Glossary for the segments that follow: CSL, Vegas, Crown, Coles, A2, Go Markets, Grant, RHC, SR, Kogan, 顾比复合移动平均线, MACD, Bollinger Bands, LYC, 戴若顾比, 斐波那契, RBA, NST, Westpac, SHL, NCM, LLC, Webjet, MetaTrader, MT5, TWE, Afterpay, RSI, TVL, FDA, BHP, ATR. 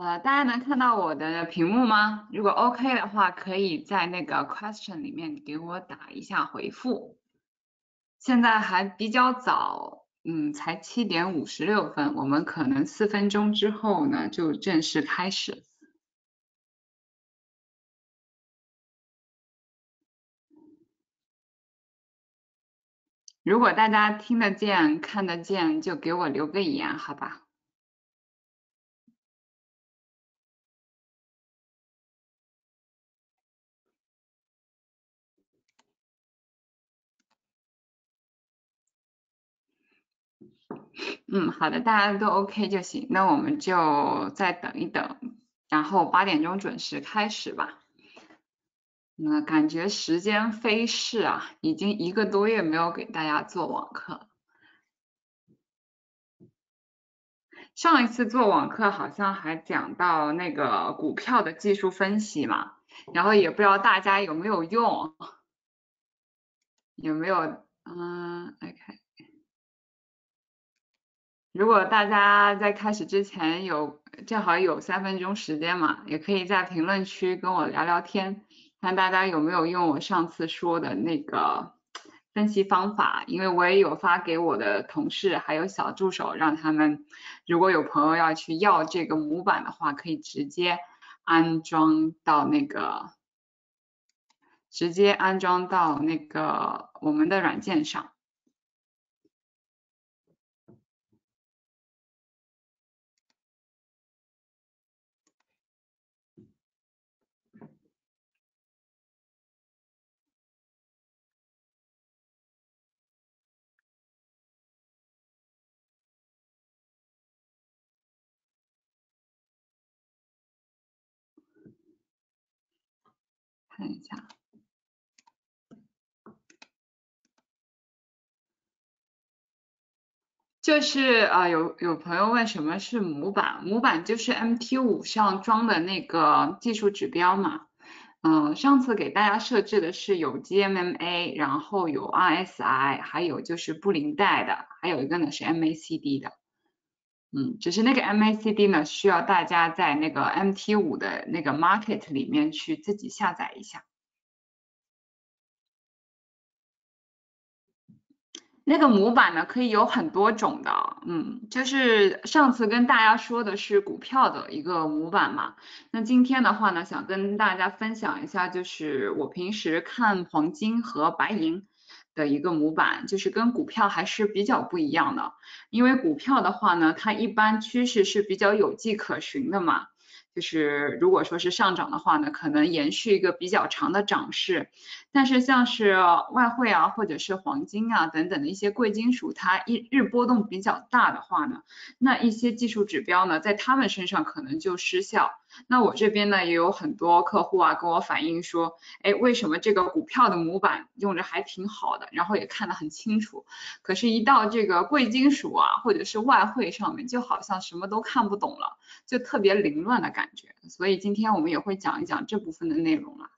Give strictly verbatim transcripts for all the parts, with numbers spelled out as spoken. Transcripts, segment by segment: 呃，大家能看到我的屏幕吗？如果 OK 的话，可以在那个 question 里面给我打一下回复。现在还比较早，嗯，才七点五十六分，我们可能四分钟之后呢就正式开始。 如果大家听得见、看得见，就给我留个言，好吧？嗯，好的，大家都 OK 就行。那我们就再等一等，然后八点钟准时开始吧。 那感觉时间飞逝啊，已经一个多月没有给大家做网课。上一次做网课好像还讲到那个股票的技术分析嘛，然后也不知道大家有没有用，有没有？嗯 ，OK。如果大家在开始之前有正好有三分钟时间嘛，也可以在评论区跟我聊聊天。 看大家有没有用我上次说的那个分析方法，因为我也有发给我的同事还有小助手，让他们如果有朋友要去要这个模板的话，可以直接安装到那个，直接安装到那个我们的软件上。 看一下，就是啊、呃，有有朋友问什么是模板？模板就是 M T 五 上装的那个技术指标嘛。嗯、呃，上次给大家设置的是有 G M M A， 然后有 R S I， 还有就是布林带的，还有一个呢是 M A C D 的。嗯，只是那个 M A C D 呢，需要大家在那个 M T 五 的那个 Market 里面去自己下载一下。那个模板呢，可以有很多种的，嗯，就是上次跟大家说的是股票的一个模板嘛。那今天的话呢，想跟大家分享一下，就是我平时看黄金和白银。 的一个模板，就是跟股票还是比较不一样的，因为股票的话呢，它一般趋势是比较有迹可循的嘛，就是如果说是上涨的话呢，可能延续一个比较长的涨势，但是像是外汇啊，或者是黄金啊等等的一些贵金属，它一日波动比较大的话呢，那一些技术指标呢，在他们身上可能就失效。 那我这边呢也有很多客户啊跟我反映说，哎，为什么这个股票的模板用着还挺好的，然后也看得很清楚，可是，一到这个贵金属啊或者是外汇上面，就好像什么都看不懂了，就特别凌乱的感觉。所以今天我们也会讲一讲这部分的内容啦。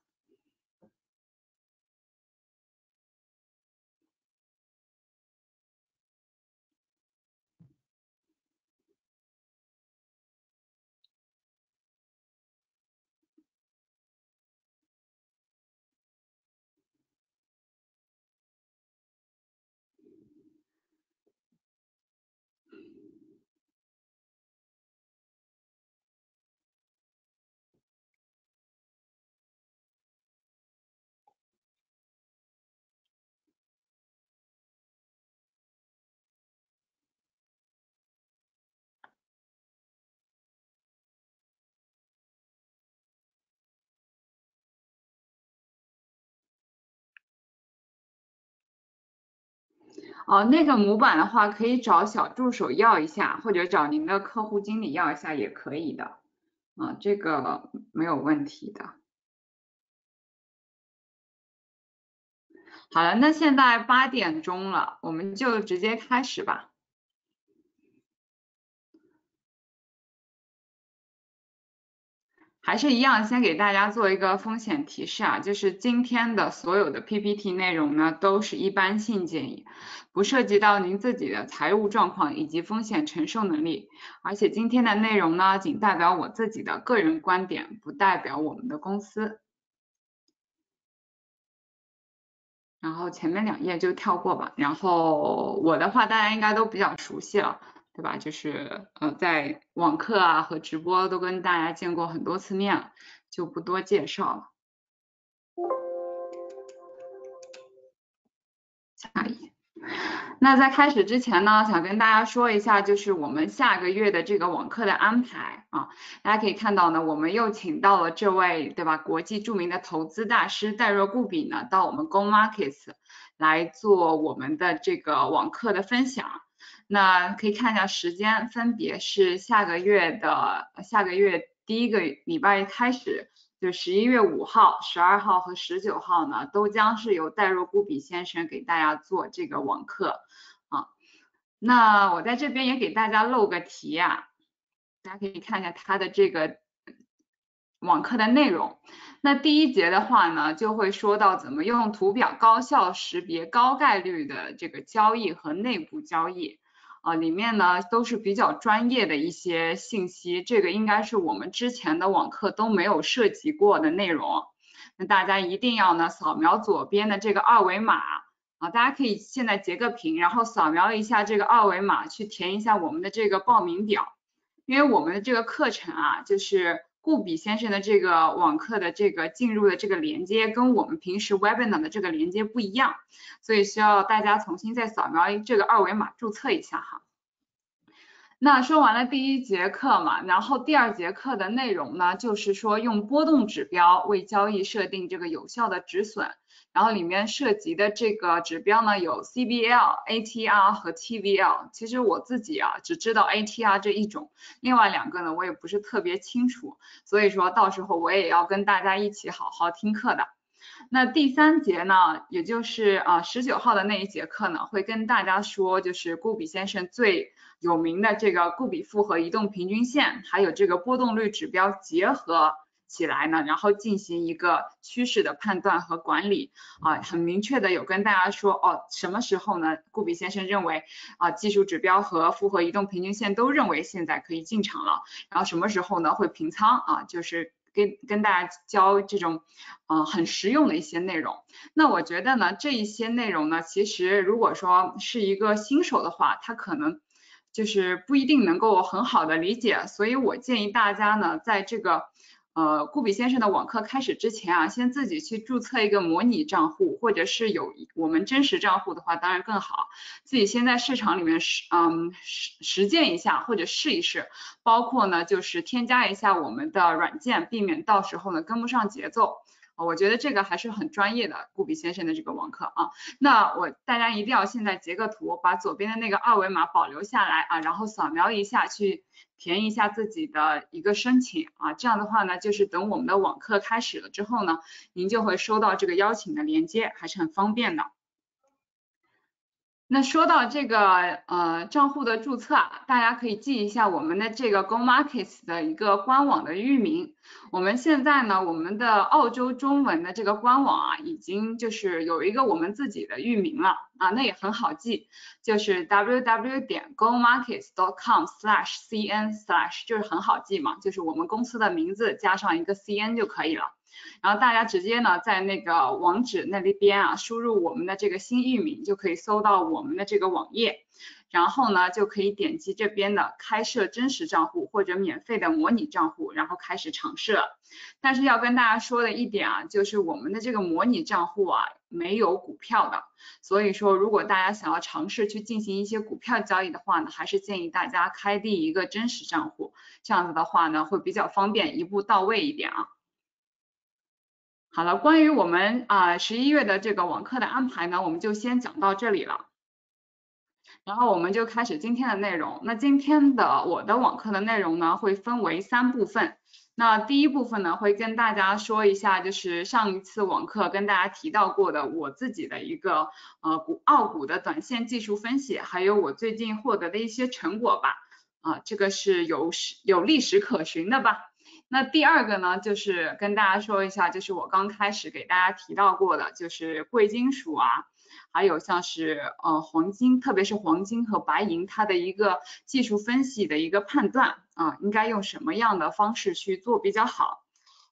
哦，那个模板的话，可以找小助手要一下，或者找您的客户经理要一下也可以的，啊，这个没有问题的。好了，那现在八点钟了，我们就直接开始吧。还是一样，先给大家做一个风险提示啊，就是今天的所有的 P P T 内容呢，都是一般性建议，不涉及到您自己的财务状况以及风险承受能力。而且今天的内容呢，仅代表我自己的个人观点，不代表我们的公司。然后前面两页就跳过吧。然后我的话，大家应该都比较熟悉了。 对吧？就是呃，在网课啊和直播都跟大家见过很多次面了，就不多介绍了。下一页。那在开始之前呢，想跟大家说一下，就是我们下个月的这个网课的安排啊。大家可以看到呢，我们又请到了这位对吧，国际著名的投资大师戴若顾比呢，到我们 Go Markets 来做我们的这个网课的分享。 那可以看一下时间，分别是下个月的下个月第一个礼拜开始，就十一月五号、十二号和十九号呢，都将是由戴若顾比先生给大家做这个网课啊。那我在这边也给大家漏个题啊，大家可以看一下他的这个网课的内容。那第一节的话呢，就会说到怎么用图表高效识别高概率的这个交易和内部交易。 啊，里面呢都是比较专业的一些信息，这个应该是我们之前的网课都没有涉及过的内容。那大家一定要呢扫描左边的这个二维码啊，大家可以现在截个屏，然后扫描一下这个二维码，去填一下我们的这个报名表。因为我们的这个课程啊，就是顾比先生的这个网课的这个进入的这个连接，跟我们平时 webinar 的这个连接不一样，所以需要大家重新再扫描这个二维码注册一下哈。 那说完了第一节课嘛，然后第二节课的内容呢，就是说用波动指标为交易设定这个有效的止损，然后里面涉及的这个指标呢有 C B L、A T R 和 T V L。其实我自己啊只知道 A T R 这一种，另外两个呢我也不是特别清楚，所以说到时候我也要跟大家一起好好听课的。 那第三节呢，也就是啊十九号的那一节课呢，会跟大家说，就是顾比先生最有名的这个顾比复合移动平均线，还有这个波动率指标结合起来呢，然后进行一个趋势的判断和管理啊，很明确的有跟大家说哦，什么时候呢？顾比先生认为啊技术指标和复合移动平均线都认为现在可以进场了，然后什么时候呢会平仓啊，就是。 跟跟大家教这种，嗯、呃，很实用的一些内容。那我觉得呢，这一些内容呢，其实如果说是一个新手的话，他可能就是不一定能够很好的理解。所以我建议大家呢，在这个呃顾比先生的网课开始之前啊，先自己去注册一个模拟账户，或者是有我们真实账户的话，当然更好。自己先在市场里面实嗯实实践一下，或者试一试。 包括呢，就是添加一下我们的软件，避免到时候呢跟不上节奏。我觉得这个还是很专业的，顾比先生的这个网课啊。那我大家一定要现在截个图，把左边的那个二维码保留下来啊，然后扫描一下去填一下自己的一个申请啊。这样的话呢，就是等我们的网课开始了之后呢，您就会收到这个邀请的链接，还是很方便的。 那说到这个呃账户的注册啊，大家可以记一下我们的这个 Go Markets 的一个官网的域名。我们现在呢，我们的澳洲中文的这个官网啊，已经就是有一个我们自己的域名了啊，那也很好记，就是 w w w 点 go markets 点 com 斜杠 c n 斜杠就是很好记嘛，就是我们公司的名字加上一个 C N 就可以了。 然后大家直接呢，在那个网址那里边啊，输入我们的这个新域名，就可以搜到我们的这个网页。然后呢，就可以点击这边的开设真实账户或者免费的模拟账户，然后开始尝试了。但是要跟大家说的一点啊，就是我们的这个模拟账户啊，没有股票的。所以说，如果大家想要尝试去进行一些股票交易的话呢，还是建议大家开立一个真实账户，这样子的话呢，会比较方便，一步到位一点啊。 好了，关于我们啊十一月的这个网课的安排呢，我们就先讲到这里了。然后我们就开始今天的内容。那今天的我的网课的内容呢，会分为三部分。那第一部分呢，会跟大家说一下，就是上一次网课跟大家提到过的我自己的一个呃股澳股的短线技术分析，还有我最近获得的一些成果吧。啊，这个是有有历史可循的吧。那第二个呢，就是跟大家说一下，就是我刚开始给大家提到过的，就是贵金属啊，还有像是呃黄金，特别是黄金和白银，它的一个技术分析的一个判断啊、呃，应该用什么样的方式去做比较好。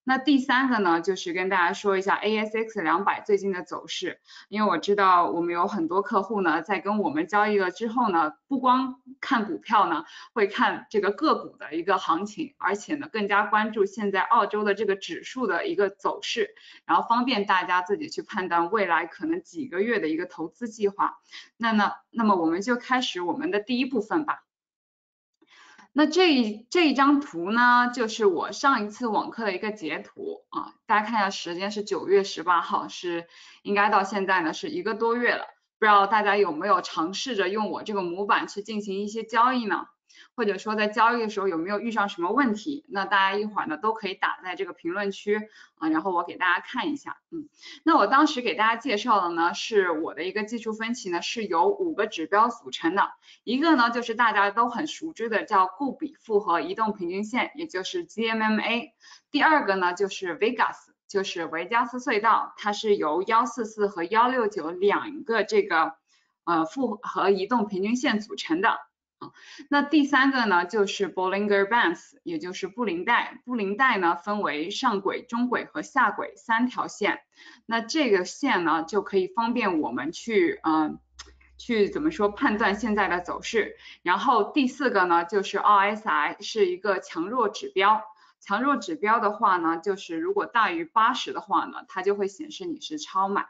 那第三个呢，就是跟大家说一下 A S X 两百最近的走势，因为我知道我们有很多客户呢，在跟我们交易了之后呢，不光看股票呢，会看这个个股的一个行情，而且呢，更加关注现在澳洲的这个指数的一个走势，然后方便大家自己去判断未来可能几个月的一个投资计划。那呢，那么我们就开始我们的第一部分吧。那这一这一张图呢，就是我上一次网课的一个截图啊，大家看一下时间是九月十八号，是应该到现在呢是一个多月了，不知道大家有没有尝试着用我这个模板去进行一些交易呢？或者说在交易的时候有没有遇上什么问题？那大家一会儿呢都可以打在这个评论区啊，然后我给大家看一下。嗯，那我当时给大家介绍的呢，是我的一个技术分析呢，是由五个指标组成的。一个呢就是大家都很熟知的叫固比复合移动平均线，也就是 G M M A。第二个呢就是 Vegas， 就是维加斯隧道，它是由一四四和一六九两个这个呃复合移动平均线组成的。那第三个呢，就是 Bollinger Bands， 也就是布林带。布林带呢分为上轨、中轨和下轨三条线。那这个线呢，就可以方便我们去，嗯、呃，去怎么说判断现在的走势。然后第四个呢，就是 R S I， 是一个强弱指标。强弱指标的话呢，就是如果大于八十的话呢，它就会显示你是超买。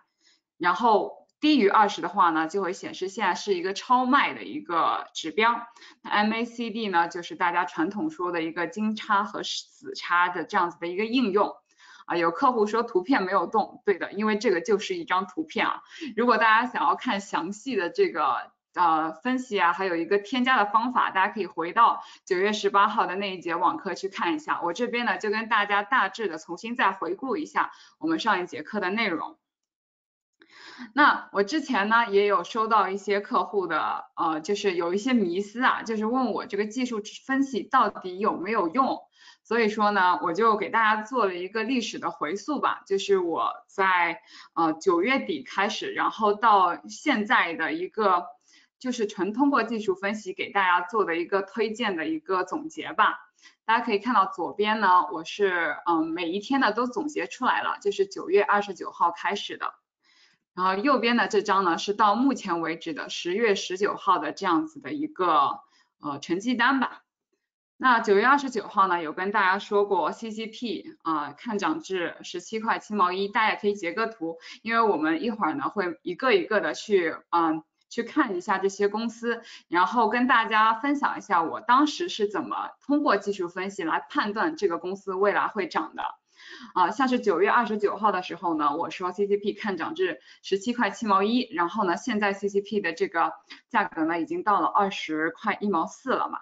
然后低于二十的话呢，就会显示现在是一个超卖的一个指标。那 M A C D 呢，就是大家传统说的一个金叉和死叉的这样子的一个应用啊。有客户说图片没有动，对的，因为这个就是一张图片啊。如果大家想要看详细的这个呃分析啊，还有一个添加的方法，大家可以回到九月十八号的那一节网课去看一下。我这边呢，就跟大家大致的重新再回顾一下我们上一节课的内容。那我之前呢也有收到一些客户的呃就是有一些迷思啊，就是问我这个技术分析到底有没有用，所以说呢我就给大家做了一个历史的回溯吧，就是我在呃九月底开始，然后到现在的一个就是纯通过技术分析给大家做的一个推荐的一个总结吧。大家可以看到左边呢，我是嗯、呃、每一天呢都总结出来了，就是九月二十九号开始的。然后右边的这张呢，是到目前为止的十月十九号的这样子的一个呃成绩单吧。那九月二十九号呢，有跟大家说过 C C P 啊、呃、看涨至十七块七毛一，大家可以截个图，因为我们一会儿呢会一个一个的去嗯、呃、去看一下这些公司，然后跟大家分享一下我当时是怎么通过技术分析来判断这个公司未来会涨的。啊，像是九月二十九号的时候呢，我说 C C P 看涨至十七块七毛一，然后呢，现在 C C P 的这个价格呢，已经到了二十块一毛四了嘛。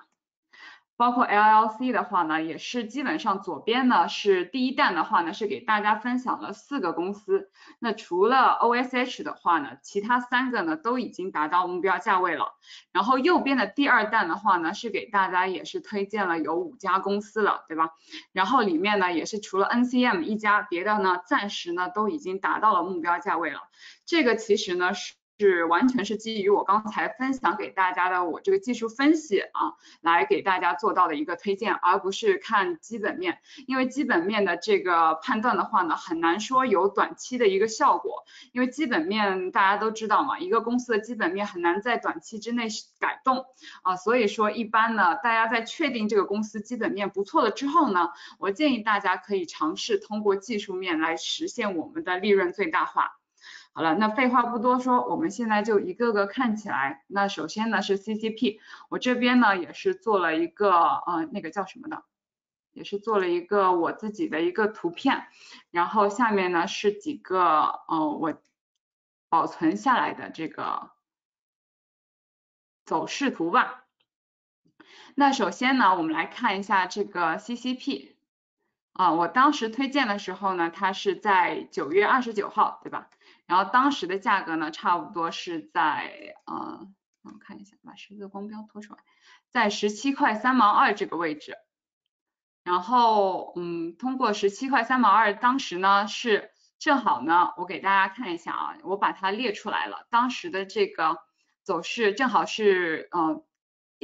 包括 L L C 的话呢，也是基本上左边呢是第一弹的话呢，是给大家分享了四个公司。那除了 O S H 的话呢，其他三个呢都已经达到目标价位了。然后右边的第二弹的话呢，是给大家也是推荐了有五家公司了，对吧？然后里面呢也是除了 N C M 一家，别的呢暂时呢都已经达到了目标价位了。这个其实呢是。是完全是基于我刚才分享给大家的我这个技术分析啊，来给大家做到的一个推荐，而不是看基本面，因为基本面的这个判断的话呢，很难说有短期的一个效果，因为基本面大家都知道嘛，一个公司的基本面很难在短期之内改动啊，所以说一般呢，大家在确定这个公司基本面不错了之后呢，我建议大家可以尝试通过技术面来实现我们的利润最大化。好了，那废话不多说，我们现在就一个个看起来。那首先呢是 C C P， 我这边呢也是做了一个呃那个叫什么的，也是做了一个我自己的一个图片，然后下面呢是几个呃我保存下来的这个走势图吧。那首先呢我们来看一下这个 C C P， 啊、呃、我当时推荐的时候呢，它是在九月二十九号，对吧？然后当时的价格呢，差不多是在呃，我看一下，把十字光标拖出来，在十七块三毛二这个位置。然后嗯，通过十七块三毛二，当时呢是正好呢，我给大家看一下啊，我把它列出来了，当时的这个走势正好是嗯。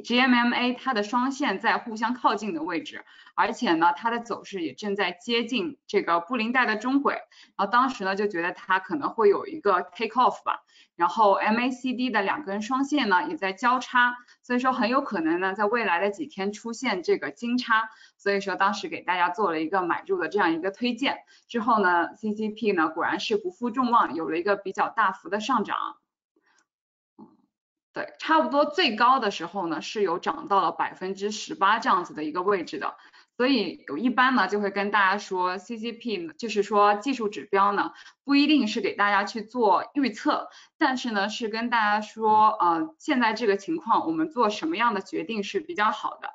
G M M A 它的双线在互相靠近的位置，而且呢，它的走势也正在接近这个布林带的中轨。然后当时呢就觉得它可能会有一个 take off 吧。然后 M A C D 的两根双线呢也在交叉，所以说很有可能呢在未来的几天出现这个金叉。所以说当时给大家做了一个买入的这样一个推荐。之后呢 ，C C P 呢果然是不负众望，有了一个比较大幅的上涨。 对，差不多最高的时候呢，是有涨到了百分之十八这样子的一个位置的，所以有一般呢就会跟大家说 ，C C P 就是说技术指标呢不一定是给大家去做预测，但是呢是跟大家说，呃，现在这个情况我们做什么样的决定是比较好的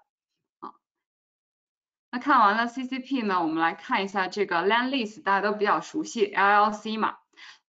啊。那看完了 C C P 呢，我们来看一下这个 Land Lease， 大家都比较熟悉 L L C 嘛。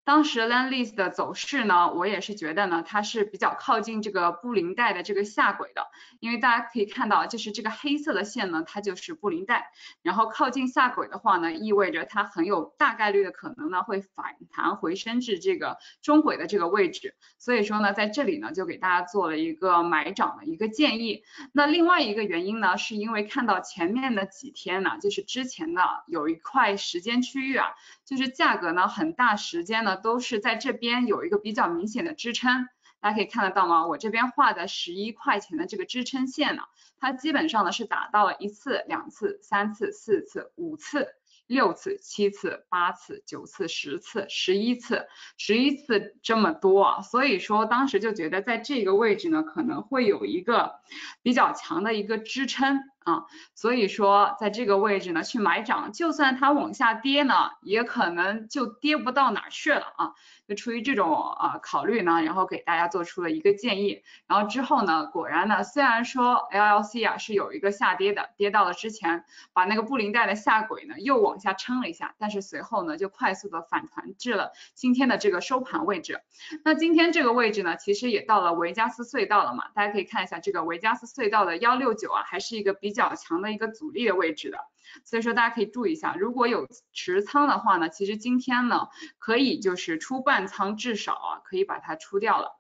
当时 Land Lease 的走势呢，我也是觉得呢，它是比较靠近这个布林带的这个下轨的，因为大家可以看到，就是这个黑色的线呢，它就是布林带，然后靠近下轨的话呢，意味着它很有大概率的可能呢会反弹回升至这个中轨的这个位置，所以说呢，在这里呢就给大家做了一个买涨的一个建议。那另外一个原因呢，是因为看到前面的几天呢，就是之前呢有一块时间区域啊，就是价格呢很大时间呢。 都是在这边有一个比较明显的支撑，大家可以看得到吗？我这边画的十一块钱的这个支撑线呢，它基本上呢是打到了一次、两次、三次、四次、五次、六次、七次、八次、九次、十次、十一次、十一次这么多啊，所以说当时就觉得在这个位置呢可能会有一个比较强的一个支撑。 啊，所以说在这个位置呢去买涨，就算它往下跌呢，也可能就跌不到哪去了啊。就出于这种啊考虑呢，然后给大家做出了一个建议。然后之后呢，果然呢，虽然说 L L C 啊是有一个下跌的，跌到了之前把那个布林带的下轨呢又往下撑了一下，但是随后呢就快速的反弹至了今天的这个收盘位置。那今天这个位置呢，其实也到了维加斯隧道了嘛，大家可以看一下这个维加斯隧道的一六九啊，还是一个比。 比较强的一个阻力的位置的，所以说大家可以注意一下，如果有持仓的话呢，其实今天呢可以就是出半仓，至少啊可以把它出掉了。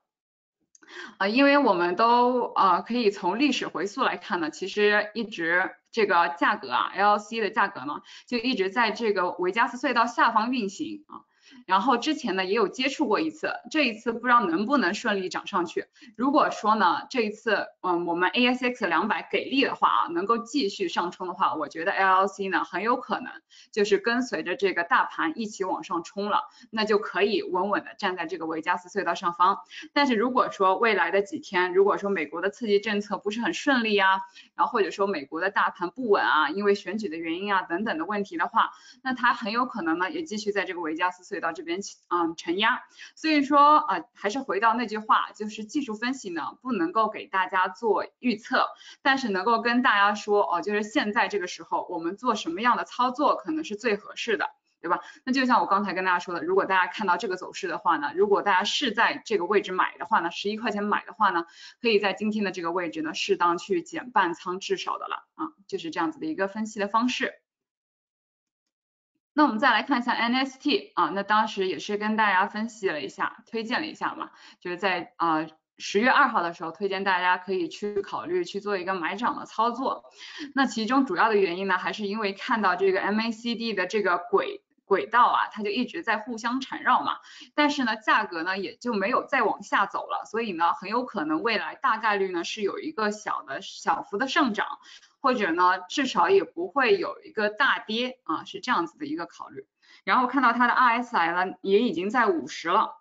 啊、呃，因为我们都呃可以从历史回溯来看呢，其实一直这个价格啊 ，L L C 的价格呢就一直在这个维加斯隧道下方运行啊。 然后之前呢也有接触过一次，这一次不知道能不能顺利涨上去。如果说呢这一次嗯我们 A S X 两百给力的话啊，能够继续上冲的话，我觉得 L L C 呢很有可能就是跟随着这个大盘一起往上冲了，那就可以稳稳的站在这个维加斯隧道上方。但是如果说未来的几天，如果说美国的刺激政策不是很顺利啊，然后或者说美国的大盘不稳啊，因为选举的原因啊等等的问题的话，那它很有可能呢也继续在这个维加斯隧道 到这边嗯承压，所以说啊、呃、还是回到那句话，就是技术分析呢不能够给大家做预测，但是能够跟大家说哦，就是现在这个时候我们做什么样的操作可能是最合适的，对吧？那就像我刚才跟大家说的，如果大家看到这个走势的话呢，如果大家是在这个位置买的话呢， 十一块钱买的话呢，可以在今天的这个位置呢适当去减半仓至少的了啊，就是这样子的一个分析的方式。 那我们再来看一下 N S T 啊，那当时也是跟大家分析了一下，推荐了一下嘛，就是在啊十月二号的时候推荐大家可以去考虑去做一个买涨的操作。那其中主要的原因呢，还是因为看到这个 M A C D 的这个轨。 轨道啊，它就一直在互相缠绕嘛，但是呢，价格呢也就没有再往下走了，所以呢，很有可能未来大概率呢是有一个小的小幅的上涨，或者呢至少也不会有一个大跌啊，是这样子的一个考虑。然后看到它的 R S I 呢也已经在五十了，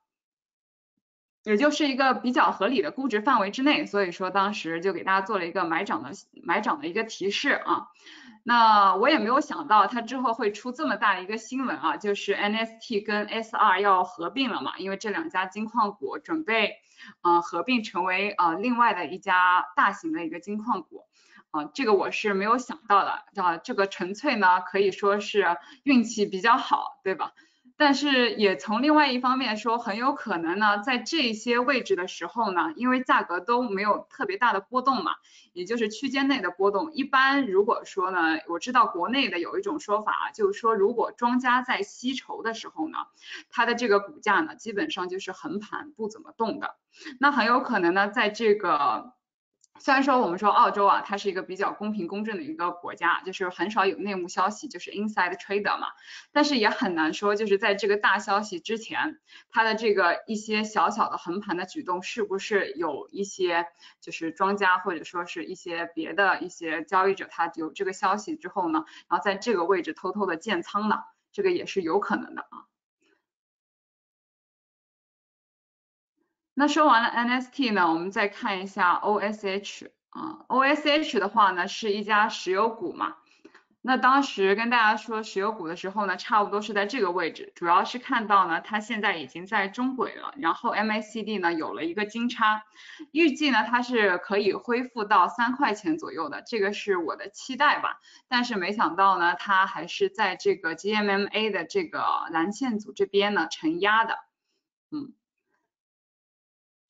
也就是一个比较合理的估值范围之内，所以说当时就给大家做了一个买涨的买涨的一个提示啊。 那我也没有想到它之后会出这么大一个新闻啊，就是 N S T 跟 S R 要合并了嘛，因为这两家金矿股准备呃合并成为呃另外的一家大型的一个金矿股啊、呃，这个我是没有想到的啊、呃，这个纯粹呢可以说是运气比较好，对吧？但是也从另外一方面说，很有可能呢，在这些位置的时候呢，因为价格都没有特别大的波动嘛，也就是区间内的波动。一般如果说呢，我知道国内的有一种说法，就是说如果庄家在吸筹的时候呢，它的这个股价呢，基本上就是横盘不怎么动的。那很有可能呢，在这个。 虽然说我们说澳洲啊，它是一个比较公平公正的一个国家，就是很少有内幕消息，就是 inside trader 嘛，但是也很难说，就是在这个大消息之前，它的这个一些小小的横盘的举动，是不是有一些就是庄家或者说是一些别的一些交易者，他有这个消息之后呢，然后在这个位置偷偷的建仓的，这个也是有可能的啊。 那说完了 N S T 呢，我们再看一下 O S H 啊、呃、，O S H 的话呢是一家石油股嘛。那当时跟大家说石油股的时候呢，差不多是在这个位置，主要是看到呢它现在已经在中轨了，然后 M A C D 呢有了一个金叉，预计呢它是可以恢复到三块钱左右的，这个是我的期待吧。但是没想到呢，它还是在这个 G M M A 的这个蓝线组这边呢承压的，嗯。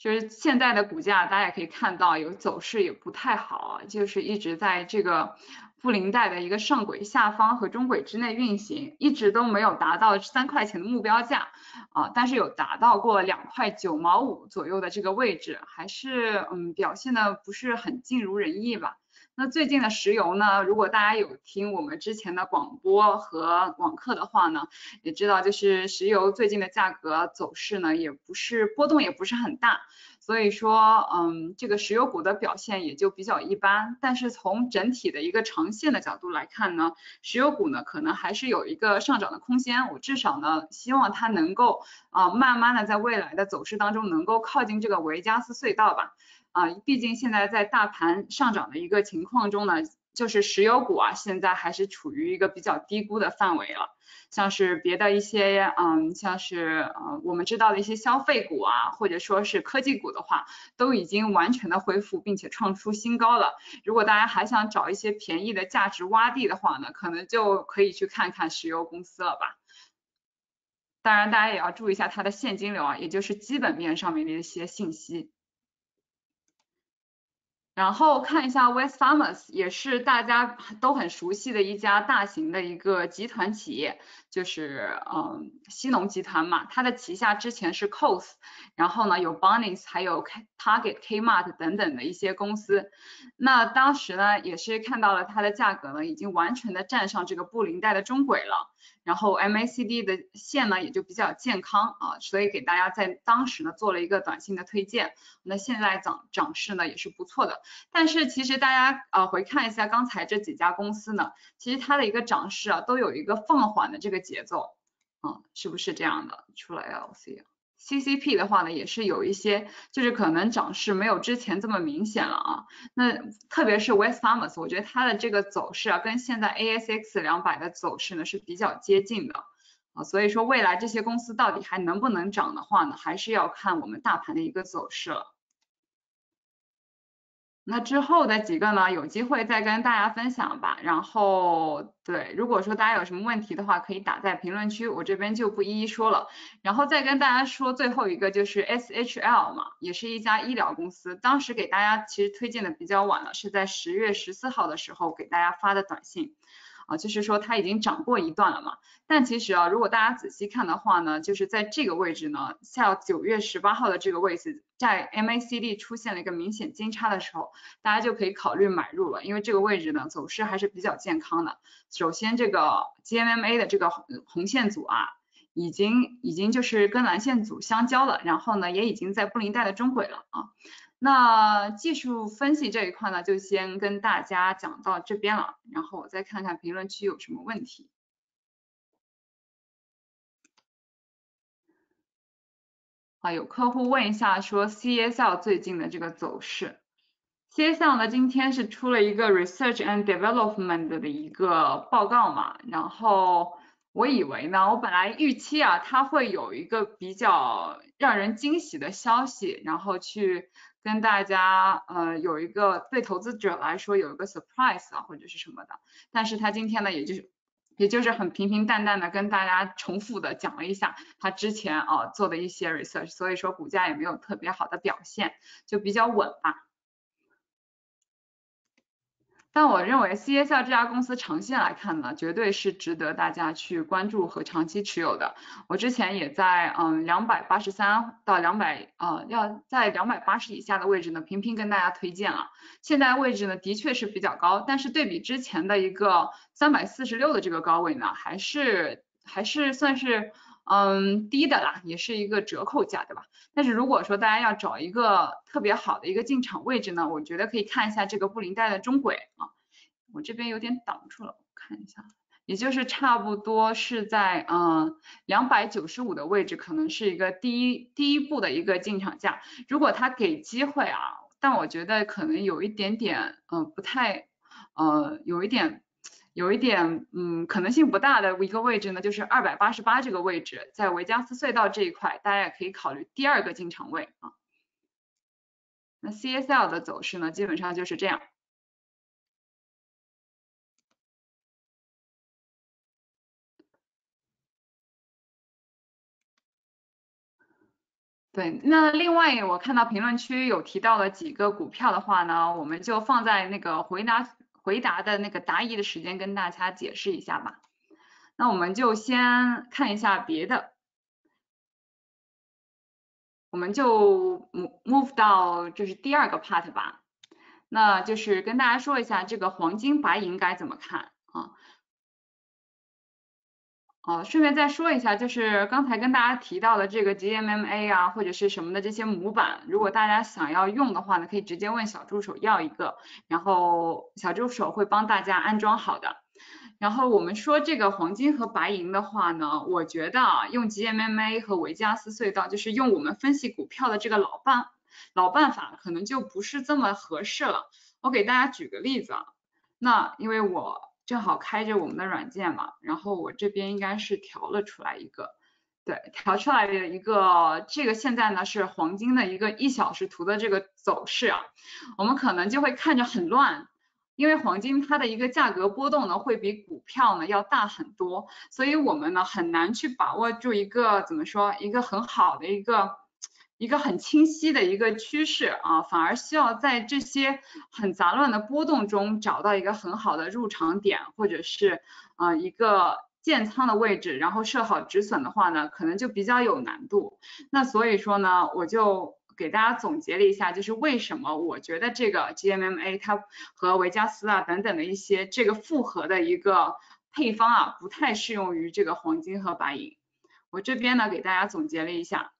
就是现在的股价，大家也可以看到，有走势也不太好，就是一直在这个布林带的一个上轨下方和中轨之内运行，一直都没有达到三块钱的目标价啊，但是有达到过两块九毛五左右的这个位置，还是嗯表现的不是很尽如人意吧。 那最近的石油呢？如果大家有听我们之前的广播和网课的话呢，也知道就是石油最近的价格走势呢，也不是波动也不是很大，所以说嗯，这个石油股的表现也就比较一般。但是从整体的一个长线的角度来看呢，石油股呢可能还是有一个上涨的空间。我至少呢希望它能够啊、呃、慢慢的在未来的走势当中能够靠近这个维加斯隧道吧。 啊，毕竟现在在大盘上涨的一个情况中呢，就是石油股啊，现在还是处于一个比较低估的范围了。像是别的一些，嗯，像是呃我们知道的一些消费股啊，或者说是科技股的话，都已经完全的恢复，并且创出新高了。如果大家还想找一些便宜的价值洼地的话呢，可能就可以去看看石油公司了吧。当然，大家也要注意一下它的现金流啊，也就是基本面上面的一些信息。 然后看一下 Wesfarmers， 也是大家都很熟悉的一家大型的一个集团企业，就是嗯西农集团嘛，它的旗下之前是 Coles， 然后呢有 Bunnings， 还有 Target、Kmart 等等的一些公司。那当时呢也是看到了它的价格呢已经完全的站上这个布林带的中轨了，然后 M A C D 的线呢也就比较健康啊，所以给大家在当时呢做了一个短信的推荐。那现在涨涨势呢也是不错的。 但是其实大家呃回看一下刚才这几家公司呢，其实它的一个涨势啊都有一个放缓的这个节奏，嗯，是不是这样的？除了 L L C、C C P 的话呢，也是有一些就是可能涨势没有之前这么明显了啊。那特别是 Wesfarmers， 我觉得它的这个走势啊跟现在 A S X 两百 的走势呢是比较接近的啊，所以说未来这些公司到底还能不能涨的话呢，还是要看我们大盘的一个走势了。 那之后的几个呢，有机会再跟大家分享吧。然后，对，如果说大家有什么问题的话，可以打在评论区，我这边就不一一说了。然后再跟大家说最后一个就是 S H L 嘛，也是一家医疗公司。当时给大家其实推荐的比较晚了，是在十月十四号的时候给大家发的短信。 啊，就是说它已经涨过一段了嘛，但其实啊，如果大家仔细看的话呢，就是在这个位置呢，下九月十八号的这个位置，在 M A C D 出现了一个明显金叉的时候，大家就可以考虑买入了，因为这个位置呢走势还是比较健康的。首先，这个 G M M A 的这个红线组啊，已经已经就是跟蓝线组相交了，然后呢也已经在布林带的中轨了啊。 那技术分析这一块呢，就先跟大家讲到这边了，然后我再看看评论区有什么问题。啊，有客户问一下说 C S L 最近的这个走势。 C S L 呢，今天是出了一个 research and development 的一个报告嘛，然后。 我以为呢，我本来预期啊，它会有一个比较让人惊喜的消息，然后去跟大家呃有一个对投资者来说有一个 surprise 啊或者是什么的，但是它今天呢，也就是也就是很平平淡淡的跟大家重复的讲了一下他之前啊做的一些 research， 所以说股价也没有特别好的表现，就比较稳吧。但我认为 C S L 这家公司长线来看呢，绝对是值得大家去关注和长期持有的。我之前也在嗯两百八十三到两百呃要在两百八十以下的位置呢，频频跟大家推荐了。现在位置呢的确是比较高，但是对比之前的一个三百四十六的这个高位呢，还是还是算是嗯低的啦，也是一个折扣价，对吧？但是如果说大家要找一个特别好的一个进场位置呢，我觉得可以看一下这个布林带的中轨啊，我这边有点挡住了，我看一下，也就是差不多是在嗯两百九十五的位置，可能是一个第一第一步的一个进场价。如果它给机会啊，但我觉得可能有一点点嗯、呃、不太呃有一点。有一点嗯可能性不大的一个位置呢，就是二百八十八这个位置，在维加斯隧道这一块，大家也可以考虑第二个进场位啊。那 C S L 的走势呢，基本上就是这样。对，那另外我看到评论区有提到了几个股票的话呢，我们就放在那个回答。回答的那个答疑的时间跟大家解释一下吧。那我们就先看一下别的，我们就 move 到就是第二个 part 吧。那就是跟大家说一下这个黄金白银该怎么看啊。哦，顺便再说一下，就是刚才跟大家提到的这个 G M M A 啊，或者是什么的这些模板，如果大家想要用的话呢，可以直接问小助手要一个，然后小助手会帮大家安装好的。然后我们说这个黄金和白银的话呢，我觉得啊，用 G M M A 和维加斯隧道，就是用我们分析股票的这个老办老办法，可能就不是这么合适了。我给大家举个例子啊，那因为我正好开着我们的软件嘛，然后我这边应该是调了出来一个，对，调出来的一个，这个现在呢是黄金的一个一小时图的这个走势啊，我们可能就会看着很乱，因为黄金它的一个价格波动呢会比股票呢要大很多，所以我们呢很难去把握住一个怎么说一个很好的一个。一个很清晰的一个趋势啊，反而需要在这些很杂乱的波动中找到一个很好的入场点，或者是啊、呃、一个建仓的位置，然后设好止损的话呢，可能就比较有难度。那所以说呢，我就给大家总结了一下，就是为什么我觉得这个 G M M A 它和维加斯啊等等的一些这个复合的一个配方啊，不太适用于这个黄金和白银。我这边呢给大家总结了一下。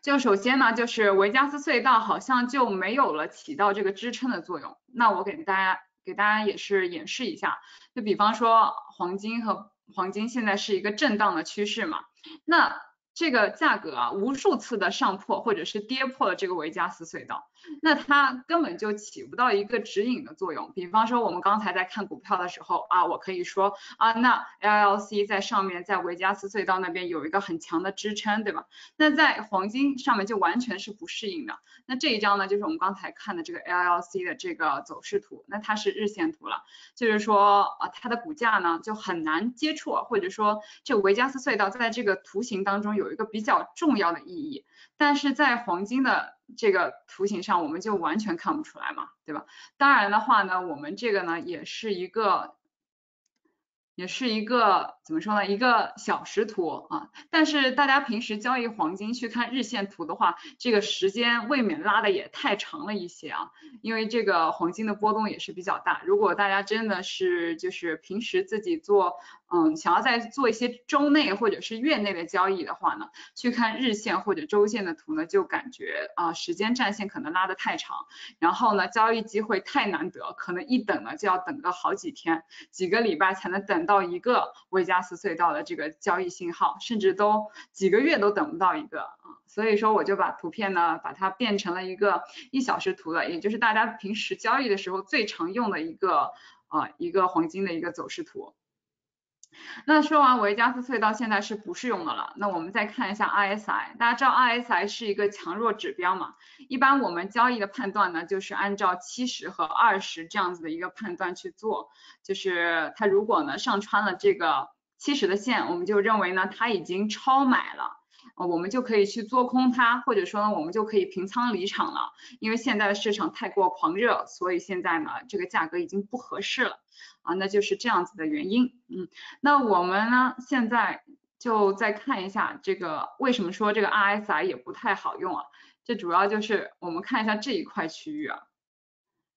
就首先呢，就是维加斯隧道好像就没有了起到这个支撑的作用。那我给大家给大家也是演示一下，就比方说黄金和黄金现在是一个震荡的趋势嘛，那这个价格啊无数次的上破或者是跌破了这个维加斯隧道，那它根本就起不到一个指引的作用。比方说我们刚才在看股票的时候啊，我可以说啊，那 L L C 在上面在维加斯隧道那边有一个很强的支撑，对吧？那在黄金上面就完全是不适应的。那这一张呢就是我们刚才看的这个 L L C 的这个走势图，那它是日线图了，就是说啊它的股价呢就很难接触，或者说这维加斯隧道在这个图形当中有有一个比较重要的意义，但是在黄金的这个图形上我们就完全看不出来嘛，对吧？当然的话呢，我们这个呢也是一个也是一个怎么说呢一个小时图啊，但是大家平时交易黄金去看日线图的话，这个时间未免拉的也太长了一些啊，因为这个黄金的波动也是比较大。如果大家真的是就是平时自己做嗯，想要再做一些周内或者是月内的交易的话呢，去看日线或者周线的图呢，就感觉啊、呃、时间战线可能拉得太长，然后呢交易机会太难得，可能一等呢就要等个好几天、几个礼拜才能等到一个维加斯隧道的这个交易信号，甚至都几个月都等不到一个啊。所以说我就把图片呢把它变成了一个一小时图了，也就是大家平时交易的时候最常用的一个啊、呃、一个黄金的一个走势图。那说完维加斯隧道现在是不适用的了，那我们再看一下 R S I， 大家知道 R S I 是一个强弱指标嘛，一般我们交易的判断呢就是按照七十和二十这样子的一个判断去做，就是它如果呢上穿了这个七十的线，我们就认为呢它已经超买了，我们就可以去做空它，或者说呢我们就可以平仓离场了，因为现在的市场太过狂热，所以现在呢这个价格已经不合适了啊，那就是这样子的原因。嗯，那我们呢现在就再看一下这个为什么说这个 R S I 也不太好用啊，这主要就是我们看一下这一块区域啊，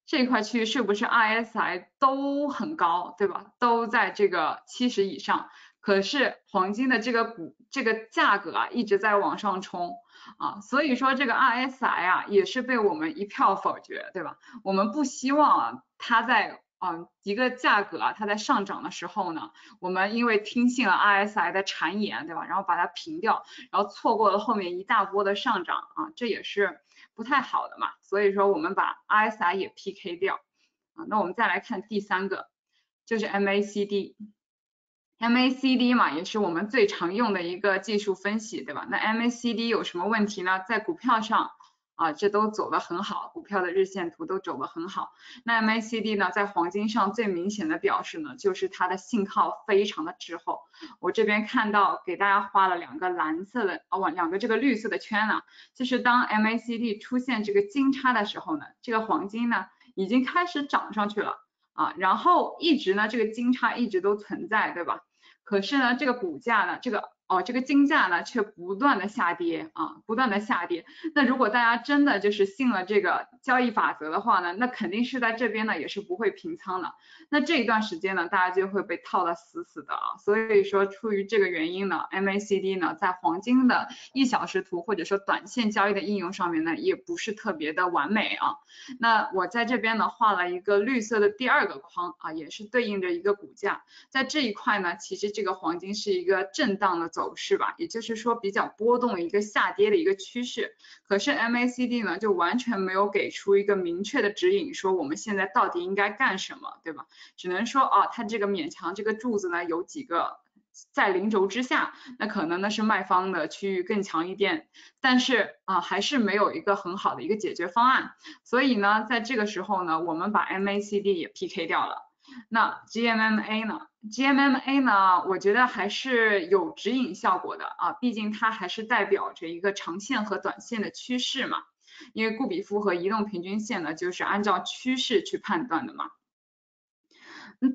这一块区域是不是 R S I 都很高，对吧，都在这个七十以上，可是黄金的这个股这个价格啊一直在往上冲啊，所以说这个 R S I 啊也是被我们一票否决，对吧，我们不希望啊它在嗯、呃、一个价格啊它在上涨的时候呢，我们因为听信了 R S I 的谗言，对吧，然后把它平掉，然后错过了后面一大波的上涨啊，这也是不太好的嘛，所以说我们把 R S I 也 P K 掉啊。那我们再来看第三个，就是 M A C D。M A C D 嘛，也是我们最常用的一个技术分析，对吧？那 M A C D 有什么问题呢？在股票上啊，这都走得很好，股票的日线图都走得很好。那 M A C D 呢，在黄金上最明显的表示呢，就是它的信号非常的滞后。我这边看到给大家画了两个蓝色的，哦，两个这个绿色的圈呢、啊，就是当 M A C D 出现这个金叉的时候呢，这个黄金呢已经开始涨上去了啊，然后一直呢这个金叉一直都存在，对吧？可是呢，这个股价呢，这个哦，这个金价呢，却不断的下跌啊，不断的下跌。那如果大家真的就是信了这个交易法则的话呢，那肯定是在这边呢也是不会平仓的。那这一段时间呢，大家就会被套得死死的啊。所以说，出于这个原因呢 ，M A C D 呢在黄金的一小时图或者说短线交易的应用上面呢，也不是特别的完美啊。那我在这边呢画了一个绿色的第二个框啊，也是对应着一个股价，在这一块呢，其实这个黄金是一个震荡的走势吧，也就是说比较波动的一个下跌的一个趋势，可是 M A C D 呢就完全没有给出一个明确的指引，说我们现在到底应该干什么，对吧？只能说啊，它这个勉强这个柱子呢有几个在零轴之下，那可能呢是卖方的区域更强一点，但是啊、呃、还是没有一个很好的一个解决方案，所以呢在这个时候呢，我们把 M A C D 也 P K 掉了。那 G M M A 呢 G M M A 呢我觉得还是有指引效果的啊，毕竟它还是代表着一个长线和短线的趋势嘛，因为固比夫和移动平均线呢就是按照趋势去判断的嘛。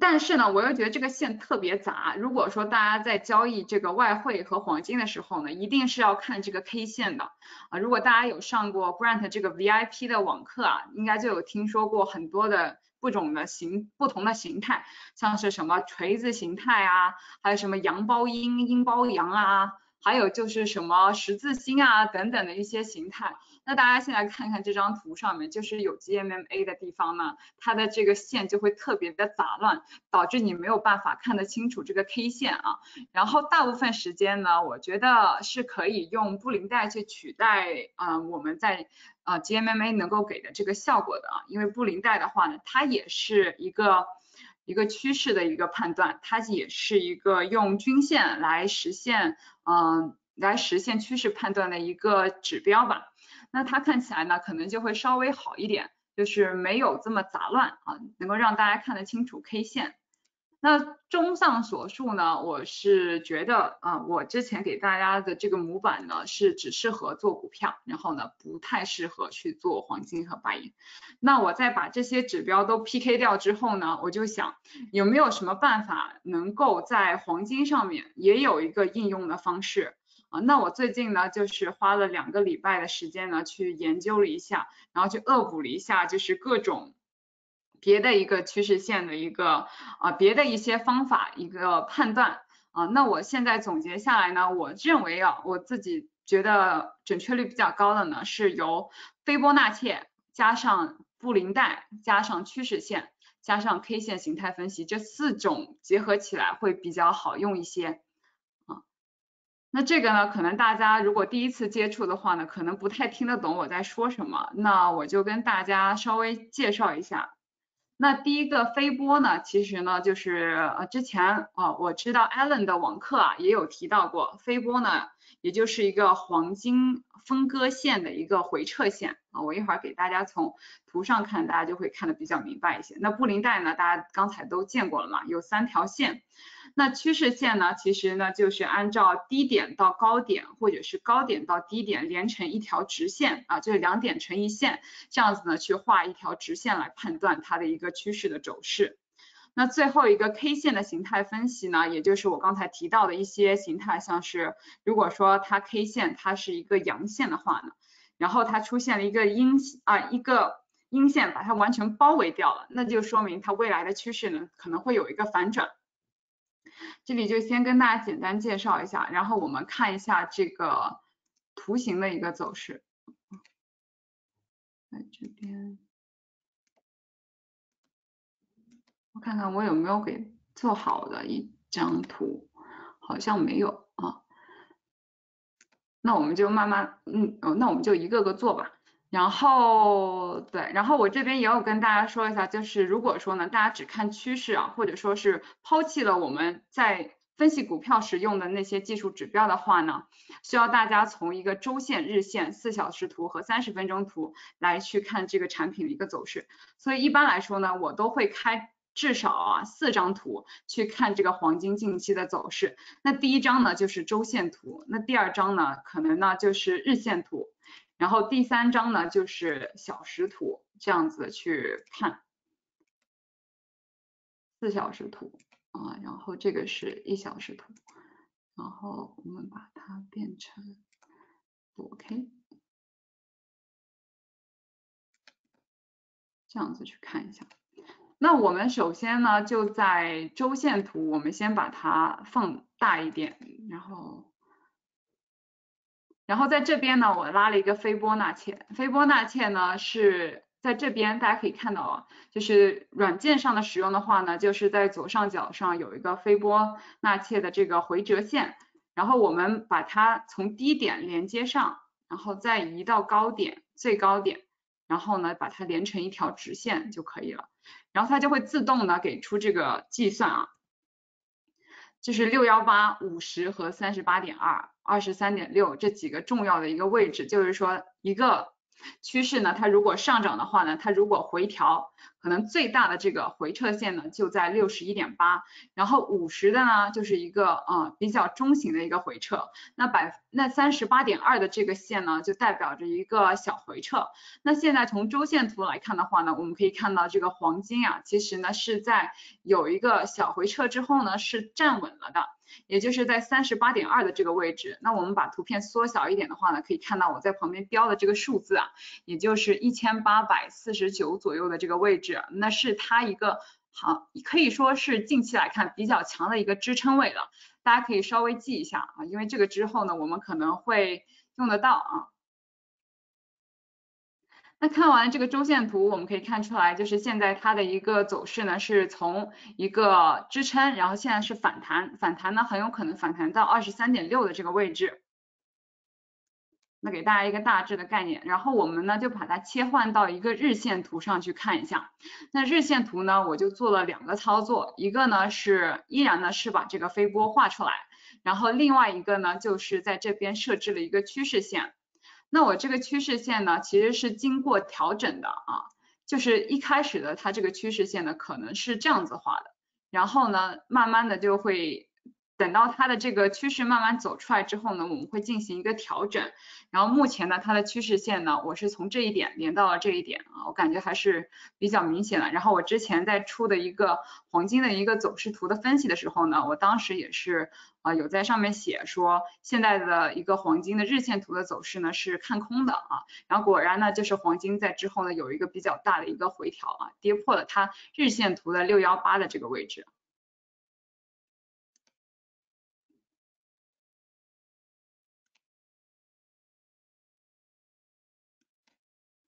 但是呢我又觉得这个线特别杂，如果说大家在交易这个外汇和黄金的时候呢，一定是要看这个 K 线的啊。如果大家有上过 Grant 这个 V I P 的网课啊，应该就有听说过很多的不种的形不同的形态，像是什么锤子形态啊，还有什么羊包阴阴包羊啊，还有就是什么十字星啊等等的一些形态。那大家现在看看这张图上面，就是有 G M M A 的地方呢，它的这个线就会特别的杂乱，导致你没有办法看得清楚这个 K 线啊。然后大部分时间呢，我觉得是可以用布林带去取代啊、呃、我们在啊、呃、G M M A 能够给的这个效果的啊，因为布林带的话呢，它也是一个一个趋势的一个判断，它也是一个用均线来实现嗯、呃、来实现趋势判断的一个指标吧。那它看起来呢可能就会稍微好一点，就是没有这么杂乱啊，能够让大家看得清楚 K 线。那综上所述呢，我是觉得啊、呃，我之前给大家的这个模板呢是只适合做股票，然后呢不太适合去做黄金和白银。那我在把这些指标都 P K 掉之后呢，我就想有没有什么办法能够在黄金上面也有一个应用的方式啊？那我最近呢就是花了两个礼拜的时间呢去研究了一下，然后去恶补了一下，就是各种别的一个趋势线的一个啊，别的一些方法一个判断啊。那我现在总结下来呢，我认为啊，我自己觉得准确率比较高的呢，是由斐波那契加上布林带加上趋势线加上 K 线形态分析这四种结合起来会比较好用一些。那这个呢，可能大家如果第一次接触的话呢，可能不太听得懂我在说什么，那我就跟大家稍微介绍一下。那第一个飞波呢，其实呢就是呃之前啊、呃、我知道 Alan 的网课啊也有提到过，飞波呢也就是一个黄金分割线的一个回撤线啊，我一会儿给大家从图上看，大家就会看得比较明白一些。那布林带呢，大家刚才都见过了嘛，有三条线。那趋势线呢，其实呢就是按照低点到高点，或者是高点到低点连成一条直线啊，就是两点成一线，这样子呢去画一条直线来判断它的一个趋势的走势。那最后一个 K 线的形态分析呢，也就是我刚才提到的一些形态，像是如果说它 K 线它是一个阳线的话呢，然后它出现了一个阴啊一个阴线把它完全包围掉了，那就说明它未来的趋势呢可能会有一个反转。这里就先跟大家简单介绍一下，然后我们看一下这个图形的一个走势，在这边。我看看我有没有给做好的一张图，好像没有啊。那我们就慢慢，嗯，哦，那我们就一个个做吧。然后对，然后我这边也有跟大家说一下，就是如果说呢，大家只看趋势啊，或者说是抛弃了我们在分析股票时用的那些技术指标的话呢，需要大家从一个周线、日线、四小时图和三十分钟图来去看这个产品的一个走势。所以一般来说呢，我都会开至少啊四张图去看这个黄金近期的走势。那第一张呢就是周线图，那第二张呢可能呢就是日线图，然后第三张呢就是小时图，这样子去看四小时图啊，然后这个是一小时图，然后我们把它变成 OK， 这样子去看一下。那我们首先呢，就在周线图，我们先把它放大一点，然后，然后在这边呢，我拉了一个斐波那契，斐波那契呢是在这边，大家可以看到啊，就是软件上的使用的话呢，就是在左上角上有一个斐波那契的这个回折线，然后我们把它从低点连接上，然后再移到高点，最高点。然后呢，把它连成一条直线就可以了，然后它就会自动的给出这个计算啊，就是六一八、五十和 三十八点二、二十三点六 这几个重要的一个位置，就是说一个趋势呢，它如果上涨的话呢，它如果回调，可能最大的这个回撤线呢就在 六十一点八， 然后五十的呢就是一个呃比较中型的一个回撤，那百那 三十八点二 的这个线呢就代表着一个小回撤。那现在从周线图来看的话呢，我们可以看到这个黄金啊，其实呢是在有一个小回撤之后呢是站稳了的，也就是在 三十八点二 的这个位置。那我们把图片缩小一点的话呢，可以看到我在旁边标的这个数字啊，也就是一千八百四十九左右的这个位置，那是它一个好，可以说是近期来看比较强的一个支撑位了，大家可以稍微记一下啊，因为这个之后呢我们可能会用得到啊。那看完这个周线图，我们可以看出来，就是现在它的一个走势呢，是从一个支撑，然后现在是反弹，反弹呢很有可能反弹到 二十三点六 的这个位置。那给大家一个大致的概念，然后我们呢就把它切换到一个日线图上去看一下。那日线图呢，我就做了两个操作，一个呢是依然呢是把这个飞波画出来，然后另外一个呢就是在这边设置了一个趋势线。那我这个趋势线呢，其实是经过调整的啊，就是一开始的它这个趋势线呢，可能是这样子画的，然后呢，慢慢的就会等到它的这个趋势慢慢走出来之后呢，我们会进行一个调整。然后目前呢，它的趋势线呢，我是从这一点连到了这一点啊，我感觉还是比较明显的。然后我之前在出的一个黄金的一个走势图的分析的时候呢，我当时也是啊、呃、有在上面写说，现在的一个黄金的日线图的走势呢是看空的啊。然后果然呢，就是黄金在之后呢有一个比较大的一个回调啊，跌破了它日线图的六一八的这个位置。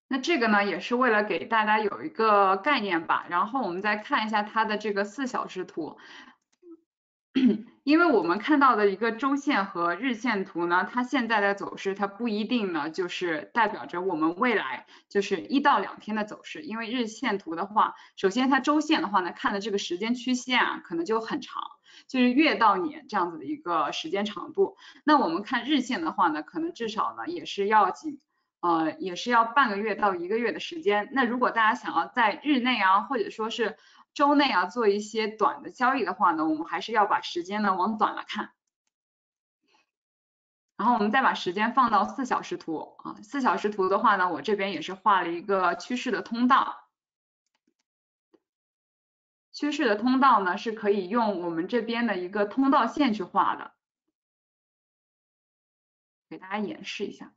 那这个呢也是为了给大家有一个概念吧，然后我们再看一下它的这个四小时图。因为我们看到的一个周线和日线图呢，它现在的走势它不一定呢就是代表着我们未来就是一到两天的走势，因为日线图的话，首先它周线的话呢看的这个时间曲线啊可能就很长，就是月到年这样子的一个时间长度。那我们看日线的话呢，可能至少呢也是要几呃也是要半个月到一个月的时间。那如果大家想要在日内啊或者说是周内啊做一些短的交易的话呢，我们还是要把时间呢往短了看，然后我们再把时间放到四小时图啊。四小时图的话呢，我这边也是画了一个趋势的通道，趋势的通道呢是可以用我们这边的一个通道线去画的，给大家演示一下，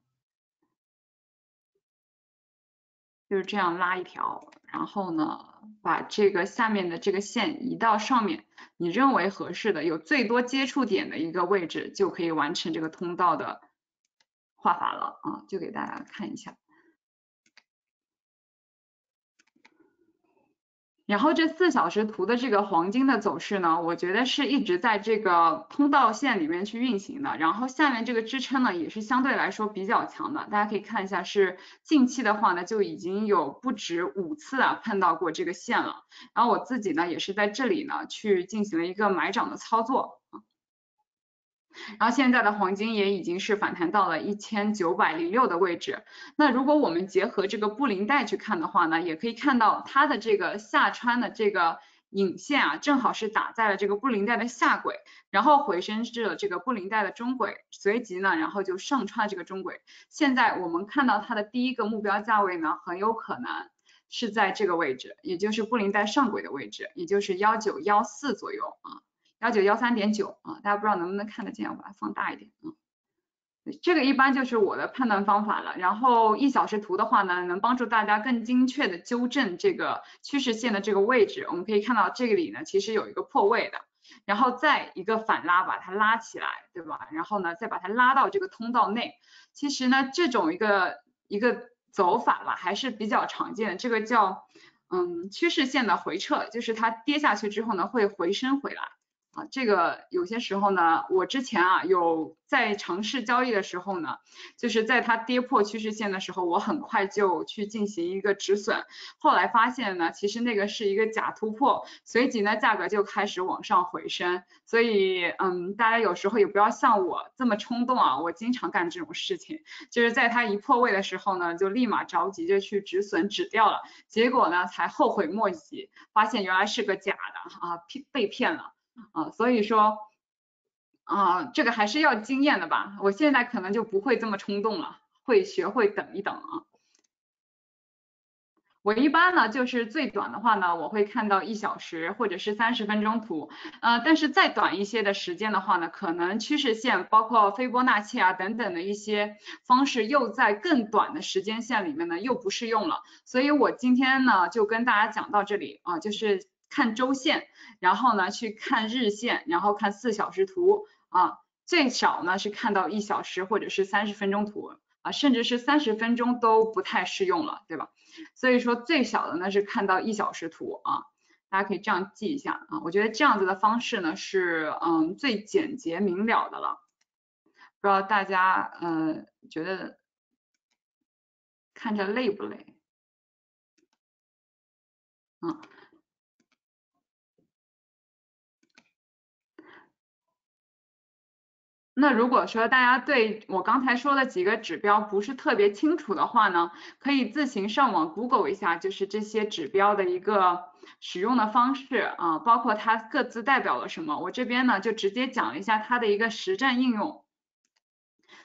就是这样拉一条，然后呢把这个下面的这个线移到上面你认为合适的有最多接触点的一个位置，就可以完成这个通道的画法了啊。就给大家看一下，然后这四小时图的这个黄金的走势呢，我觉得是一直在这个通道线里面去运行的，然后下面这个支撑呢也是相对来说比较强的，大家可以看一下，是近期的话呢就已经有不止五次啊碰到过这个线了，然后我自己呢也是在这里呢去进行了一个买涨的操作，然后现在的黄金也已经是反弹到了一千九百零六的位置。那如果我们结合这个布林带去看的话呢，也可以看到它的这个下穿的这个影线啊，正好是打在了这个布林带的下轨，然后回升至了这个布林带的中轨，随即呢然后就上穿这个中轨。现在我们看到它的第一个目标价位呢，很有可能是在这个位置，也就是布林带上轨的位置，也就是一九一四左右啊，一九一三点九啊，大家不知道能不能看得见，我把它放大一点啊。这个一般就是我的判断方法了。然后一小时图的话呢，能帮助大家更精确的纠正这个趋势线的这个位置。我们可以看到这里呢，其实有一个破位的，然后再一个反拉把它拉起来，对吧？然后呢，再把它拉到这个通道内。其实呢，这种一个一个走法吧，还是比较常见的，这个叫嗯趋势线的回撤，就是它跌下去之后呢，会回升回来。啊，这个有些时候呢，我之前啊有在尝试交易的时候呢，就是在它跌破趋势线的时候，我很快就去进行一个止损，后来发现呢，其实那个是一个假突破，随即呢价格就开始往上回升。所以嗯，大家有时候也不要像我这么冲动啊，我经常干这种事情，就是在它一破位的时候呢，就立马着急就去止损止掉了，结果呢才后悔莫及，发现原来是个假的啊，被骗了。啊，所以说啊，这个还是要经验的吧。我现在可能就不会这么冲动了，会学会等一等啊。我一般呢，就是最短的话呢，我会看到一小时或者是三十分钟图，呃，但是再短一些的时间的话呢，可能趋势线包括斐波那契啊等等的一些方式，又在更短的时间线里面呢，又不适用了。所以我今天呢，就跟大家讲到这里啊，就是看周线，然后呢去看日线，然后看四小时图啊，最少呢是看到一小时或者是三十分钟图啊，甚至是三十分钟都不太适用了，对吧？所以说最小的呢是看到一小时图啊，大家可以这样记一下啊，我觉得这样子的方式呢是嗯最简洁明了的了。不知道大家呃觉得看着累不累？嗯。那如果说大家对我刚才说的几个指标不是特别清楚的话呢，可以自行上网 Google 一下，就是这些指标的一个使用的方式啊，包括它各自代表了什么。我这边呢就直接讲了一下它的一个实战应用。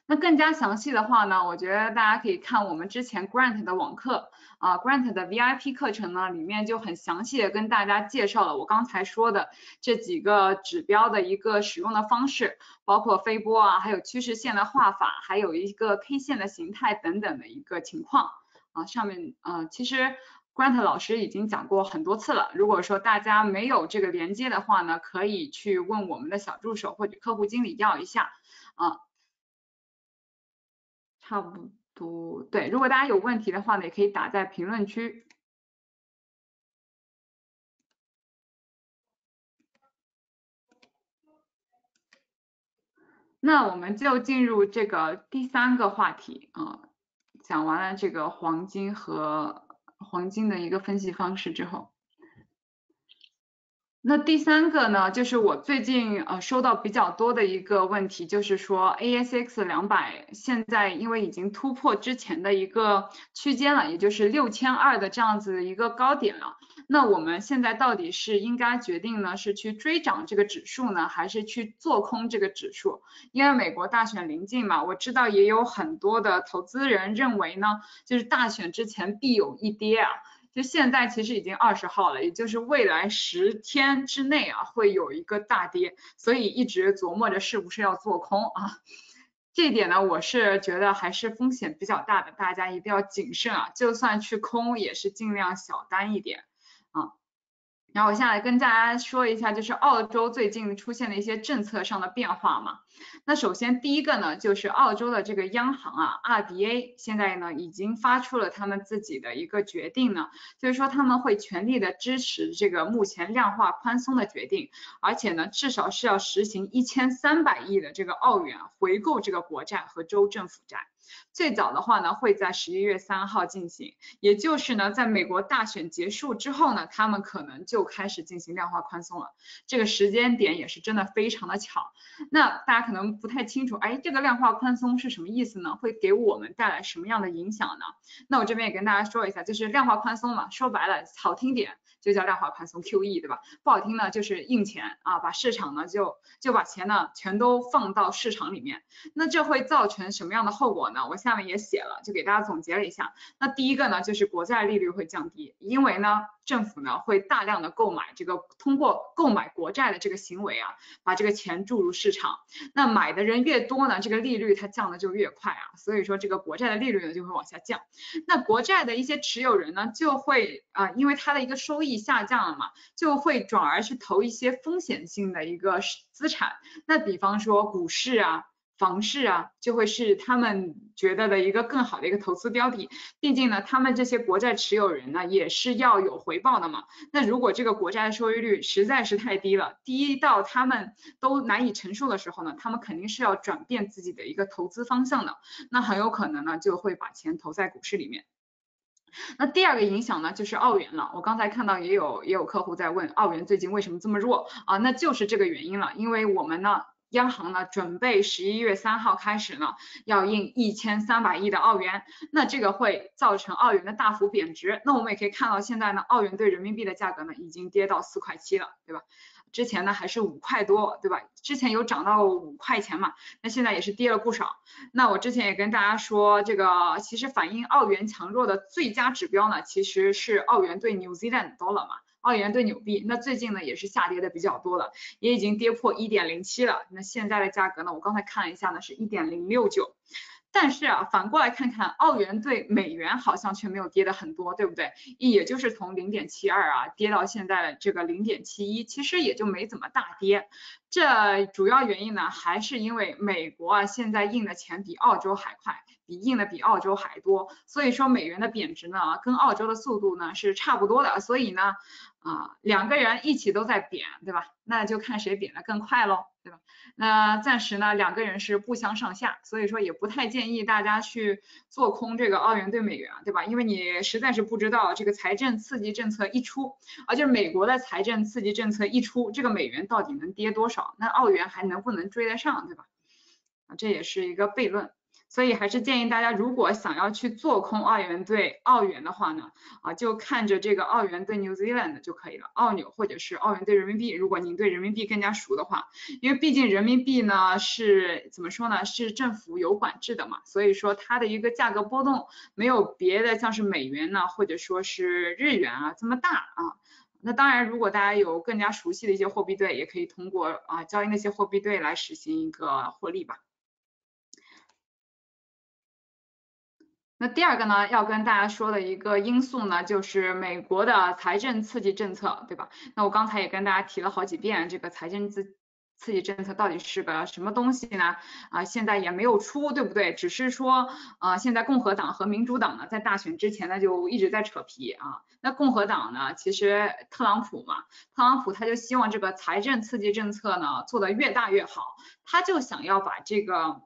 那更加详细的话呢，我觉得大家可以看我们之前 Grant 的网课啊 ，Grant 的 V I P 课程呢，里面就很详细的跟大家介绍了我刚才说的这几个指标的一个使用的方式，包括斐波啊，还有趋势线的画法，还有一个 K 线的形态等等的一个情况啊。上面呃，其实 Grant 老师已经讲过很多次了，如果说大家没有这个连接的话呢，可以去问我们的小助手或者客户经理要一下啊。差不多，对，如果大家有问题的话呢，也可以打在评论区。那我们就进入这个第三个话题啊、呃，讲完了这个黄金和黄金的一个分析方式之后，那第三个呢，就是我最近呃收到比较多的一个问题，就是说 A S X 两百现在因为已经突破之前的一个区间了，也就是六千二的这样子一个高点了。那我们现在到底是应该决定呢，是去追涨这个指数呢，还是去做空这个指数？因为美国大选临近嘛，我知道也有很多的投资人认为呢，就是大选之前必有一跌啊。就现在其实已经二十号了，也就是未来十天之内啊，会有一个大跌，所以一直琢磨着是不是要做空啊。这一点呢，我是觉得还是风险比较大的，大家一定要谨慎啊，就算去空也是尽量小单一点。然后我下来跟大家说一下，就是澳洲最近出现的一些政策上的变化嘛。那首先第一个呢，就是澳洲的这个央行啊 ，R B A 现在呢已经发出了他们自己的一个决定呢，就是说他们会全力的支持这个目前量化宽松的决定，而且呢至少是要实行一千三百亿的这个澳元回购这个国债和州政府债。最早的话呢，会在十一月三号进行，也就是呢，在美国大选结束之后呢，他们可能就开始进行量化宽松了。这个时间点也是真的非常的巧。那大家可能不太清楚，哎，这个量化宽松是什么意思呢？会给我们带来什么样的影响呢？那我这边也跟大家说一下，就是量化宽松嘛，说白了，好听点就叫量化宽松 Q E， 对吧？不好听呢，就是印钱啊，把市场呢就就把钱呢全都放到市场里面。那这会造成什么样的后果呢？我下面也写了，就给大家总结了一下。那第一个呢，就是国债利率会降低，因为呢政府呢会大量的购买这个通过购买国债的这个行为啊，把这个钱注入市场。那买的人越多呢，这个利率它降的就越快啊，所以说这个国债的利率呢就会往下降。那国债的一些持有人呢就会啊、呃，因为它的一个收益下降了嘛，就会转而去投一些风险性的一个资产，那比方说股市啊、房市啊，就会是他们觉得的一个更好的一个投资标的。毕竟呢，他们这些国债持有人呢，也是要有回报的嘛。那如果这个国债的收益率实在是太低了，低到他们都难以承受的时候呢，他们肯定是要转变自己的一个投资方向的。那很有可能呢，就会把钱投在股市里面。那第二个影响呢，就是澳元了。我刚才看到也有也有客户在问，澳元最近为什么这么弱啊？那就是这个原因了，因为我们呢，央行呢准备十一月三号开始呢，要印一千三百亿的澳元，那这个会造成澳元的大幅贬值。那我们也可以看到，现在呢，澳元对人民币的价格呢，已经跌到四块七了，对吧？之前呢还是五块多，对吧？之前有涨到五块钱嘛，那现在也是跌了不少。那我之前也跟大家说，这个其实反映澳元强弱的最佳指标呢，其实是澳元对 New Zealand dollar 嘛，澳元对纽币。那最近呢也是下跌的比较多了，也已经跌破 一点零七 了。那现在的价格呢，我刚才看了一下呢，是 一点零六九。但是啊，反过来看看澳元对美元好像却没有跌的很多，对不对？也就是从 零点七二 啊跌到现在的这个 零点七一， 其实也就没怎么大跌。这主要原因呢，还是因为美国啊现在印的钱比澳洲还快，比印的比澳洲还多，所以说美元的贬值呢跟澳洲的速度呢是差不多的，所以呢啊、呃、两个人一起都在贬，对吧？那就看谁贬得更快咯，对吧？那暂时呢两个人是不相上下，所以说也不太建议大家去做空这个澳元对美元，对吧？因为你实在是不知道这个财政刺激政策一出，而就是美国的财政刺激政策一出，这个美元到底能跌多少，那澳元还能不能追得上，对吧？这也是一个悖论。所以还是建议大家，如果想要去做空澳元对澳元的话呢，啊，就看着这个澳元对 New Zealand 就可以了，澳纽或者是澳元对人民币。如果您对人民币更加熟的话，因为毕竟人民币呢是怎么说呢，是政府有管制的嘛，所以说它的一个价格波动没有别的像是美元呢，或者说是日元啊这么大啊。那当然，如果大家有更加熟悉的一些货币对，也可以通过啊交易那些货币对来实行一个获利吧。那第二个呢，要跟大家说的一个因素呢，就是美国的财政刺激政策，对吧？那我刚才也跟大家提了好几遍这个财政刺激政策到底是个什么东西呢？啊、呃，现在也没有出，对不对？只是说，呃，现在共和党和民主党呢，在大选之前呢，就一直在扯皮啊。那共和党呢，其实特朗普嘛，特朗普他就希望这个财政刺激政策呢做得越大越好，他就想要把这个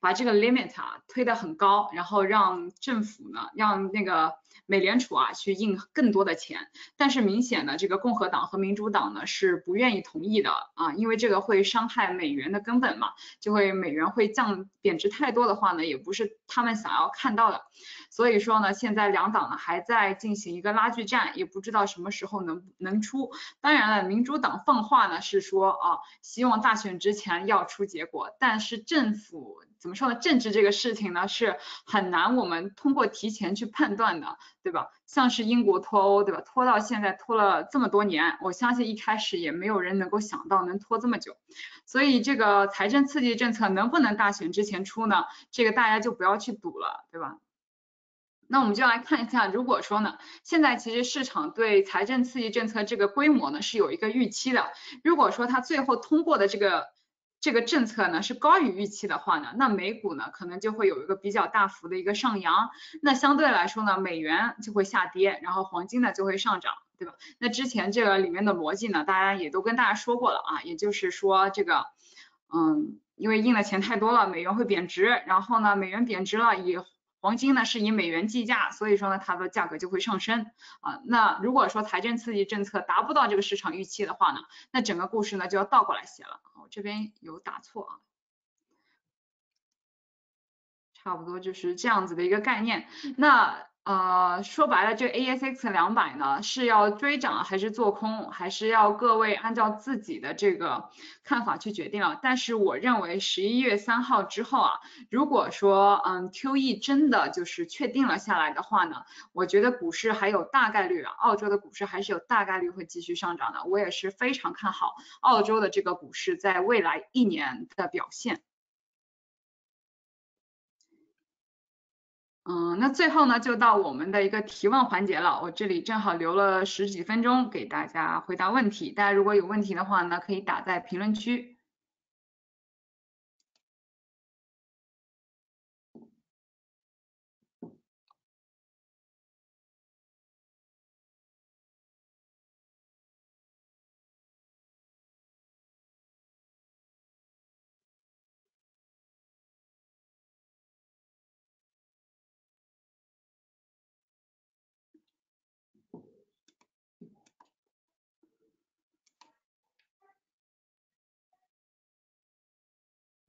把这个 limit 啊推得很高，然后让政府呢，让那个美联储啊去印更多的钱。但是明显呢，这个共和党和民主党呢是不愿意同意的啊，因为这个会 会伤害美元的根本嘛，就会美元会降贬值太多的话呢，也不是他们想要看到的。所以说呢，现在两党呢还在进行一个拉锯战，也不知道什么时候能能出。当然了，民主党放话呢是说啊，希望大选之前要出结果，但是政府怎么说呢？政治这个事情呢是很难我们通过提前去判断的，对吧？像是英国脱欧，对吧？拖到现在拖了这么多年，我相信一开始也没有人能够想到能拖这么久。所以这个财政刺激政策能不能大选之前出呢？这个大家就不要去赌了，对吧？那我们就来看一下，如果说呢，现在其实市场对财政刺激政策这个规模呢是有一个预期的。如果说它最后通过的这个这个政策呢是高于预期的话呢，那美股呢可能就会有一个比较大幅的一个上扬，那相对来说呢，美元就会下跌，然后黄金呢就会上涨，对吧？那之前这个里面的逻辑呢，大家也都跟大家说过了啊，也就是说这个，嗯，因为印的钱太多了，美元会贬值，然后呢，美元贬值了以后，黄金呢是以美元计价，所以说呢它的价格就会上升啊。那如果说财政刺激政策达不到这个市场预期的话呢，那整个故事呢就要倒过来写了。我这边有打错啊，差不多就是这样子的一个概念。那呃，说白了，这 A S X 两百 呢是要追涨还是做空，还是要各位按照自己的这个看法去决定了。但是我认为十一月三号之后啊，如果说嗯 Q E 真的就是确定了下来的话呢，我觉得股市还有大概率啊，澳洲的股市还是有大概率会继续上涨的。我也是非常看好澳洲的这个股市在未来一年的表现。嗯，那最后呢，就到我们的一个提问环节了。我这里正好留了十几分钟给大家回答问题，大家如果有问题的话呢，可以打在评论区。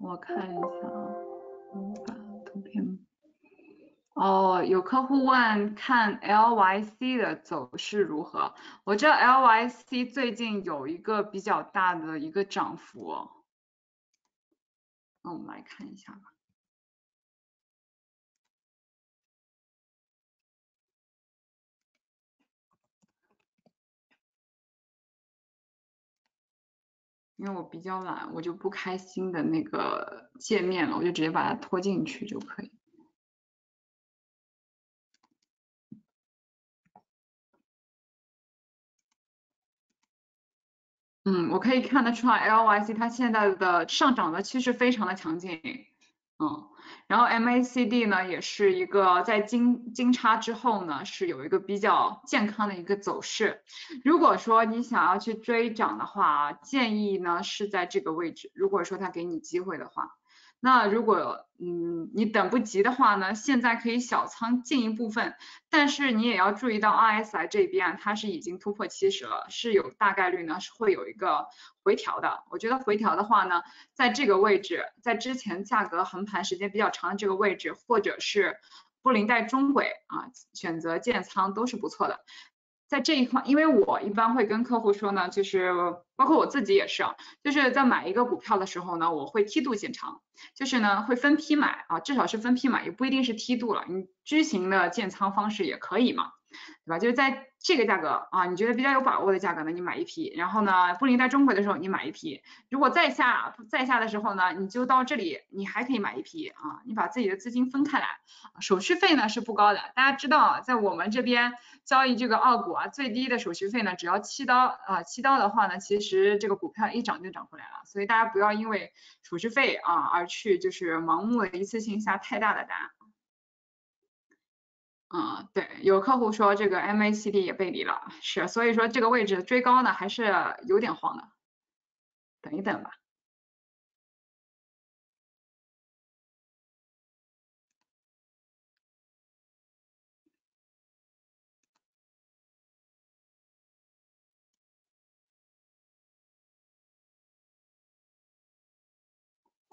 我看一下啊，我把图片。哦，有客户问看 L Y C 的走势如何？我这 L Y C 最近有一个比较大的一个涨幅哦，那我们来看一下吧。因为我比较懒，我就不开新的那个界面了，我就直接把它拖进去就可以。嗯，我可以看得出来 L Y C 它现在的上涨的趋势非常的强劲。嗯，然后 M A C D 呢也是一个在金金叉之后呢是有一个比较健康的一个走势。如果说你想要去追涨的话，建议呢是在这个位置，如果说它给你机会的话。那如果嗯你等不及的话呢，现在可以小仓进一部分，但是你也要注意到 R S I 这边它是已经突破七十了，是有大概率呢是会有一个回调的。我觉得回调的话呢，在这个位置，在之前价格横盘时间比较长的这个位置，或者是布林带中轨啊，选择建仓都是不错的。在这一块，因为我一般会跟客户说呢，就是包括我自己也是啊，就是在买一个股票的时候呢，我会梯度建仓，就是呢会分批买啊，至少是分批买，也不一定是梯度了，你矩形的建仓方式也可以嘛。对吧？就是在这个价格啊，你觉得比较有把握的价格呢，你买一批，然后呢，布林在中轨的时候你买一批，如果再下再下的时候呢，你就到这里，你还可以买一批啊，你把自己的资金分开来，手续费呢是不高的，大家知道，在我们这边交易这个澳股啊，最低的手续费呢只要七刀啊，七刀的话呢，其实这个股票一涨就涨回来了，所以大家不要因为手续费啊而去就是盲目的一次性下太大的单。 嗯，对，有客户说这个 M A C D 也背离了，是，所以说这个位置追高呢还是有点慌的，等一等吧。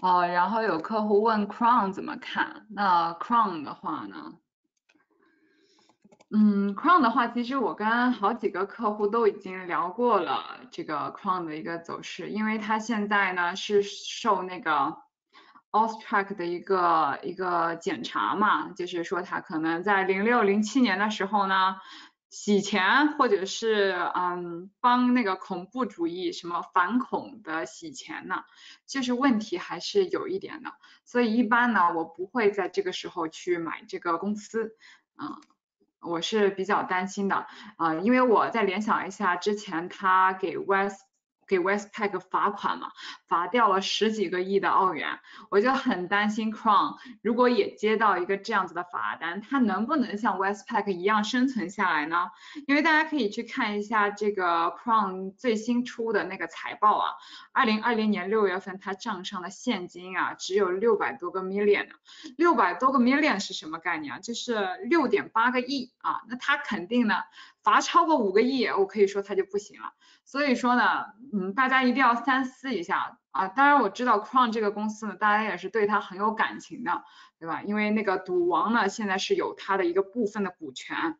哦，然后有客户问 Crown 怎么看，那 Crown 的话呢？ 嗯 ，Crown 的话，其实我跟好几个客户都已经聊过了这个 Crown 的一个走势，因为它现在呢是受那个 O S H 的一个一个检查嘛，就是说它可能在零六零七年的时候呢洗钱，或者是嗯帮那个恐怖主义什么反恐的洗钱呢，就是问题还是有一点的，所以一般呢我不会在这个时候去买这个公司，嗯。 我是比较担心的啊、呃，因为我再联想一下之前他给 West 给 Westpac 罚款嘛，罚掉了十几个亿的澳元，我就很担心 Crown 如果也接到一个这样子的罚单，它能不能像 Westpac 一样生存下来呢？因为大家可以去看一下这个 Crown 最新出的那个财报啊， 二零二零年六月份它账上的现金啊只有六百多个 million， 六百多个 million 是什么概念啊？就是 六点八个亿啊，那它肯定呢。 罚超过五个亿，我可以说它就不行了。所以说呢，嗯，大家一定要三思一下啊。当然我知道 Crown 这个公司呢，大家也是对它很有感情的，对吧？因为那个赌王呢，现在是有它的一个部分的股权。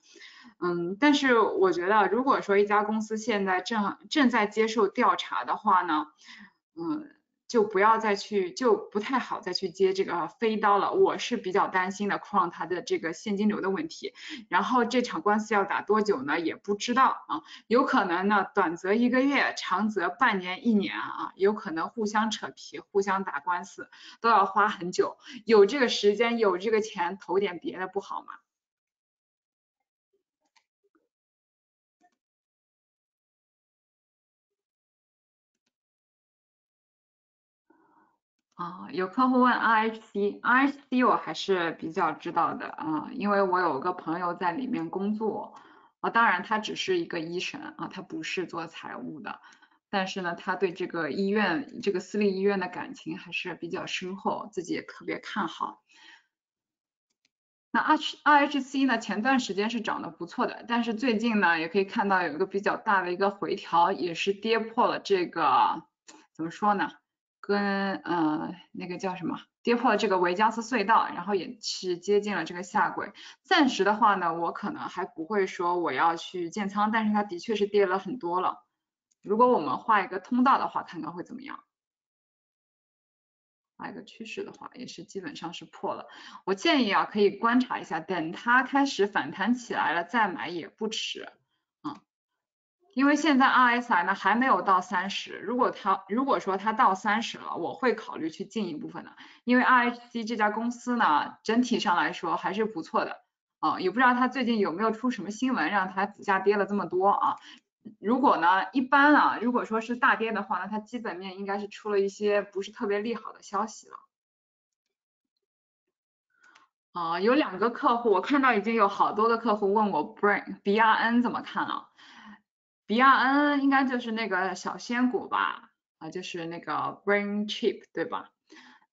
嗯，但是我觉得，如果说一家公司现在正正在接受调查的话呢，嗯。 就不要再去，就不太好再去接这个飞刀了。我是比较担心的 Crown 它的这个现金流的问题。然后这场官司要打多久呢？也不知道啊，有可能呢，短则一个月，长则半年、一年啊，有可能互相扯皮、互相打官司，都要花很久。有这个时间，有这个钱，投点别的不好吗？ 啊、哦，有客户问 R H C，R H C 我还是比较知道的啊、嗯，因为我有个朋友在里面工作，啊、哦，当然他只是一个医生啊，他不是做财务的，但是呢，他对这个医院，这个私立医院的感情还是比较深厚，自己也特别看好。 那 R H C 呢，前段时间是涨得不错的，但是最近呢，也可以看到有一个比较大的一个回调，也是跌破了这个，怎么说呢？ 跟呃那个叫什么跌破这个维加斯隧道，然后也是接近了这个下轨。暂时的话呢，我可能还不会说我要去建仓，但是它的确是跌了很多了。如果我们画一个通道的话，看看会怎么样。画一个趋势的话，也是基本上是破了。我建议啊，可以观察一下，等它开始反弹起来了再买也不迟。 因为现在 R S I 呢还没有到 三十， 如果它如果说它到三十了，我会考虑去进一部分的，因为 R H C 这家公司呢整体上来说还是不错的，啊、呃，也不知道它最近有没有出什么新闻让它股价跌了这么多啊。如果呢一般啊，如果说是大跌的话呢，它基本面应该是出了一些不是特别利好的消息了。 啊、呃，有两个客户，我看到已经有好多个客户问我 B R N 怎么看了。 B R N 应该就是那个小仙股吧，啊，就是那个 Brain Chip 对吧？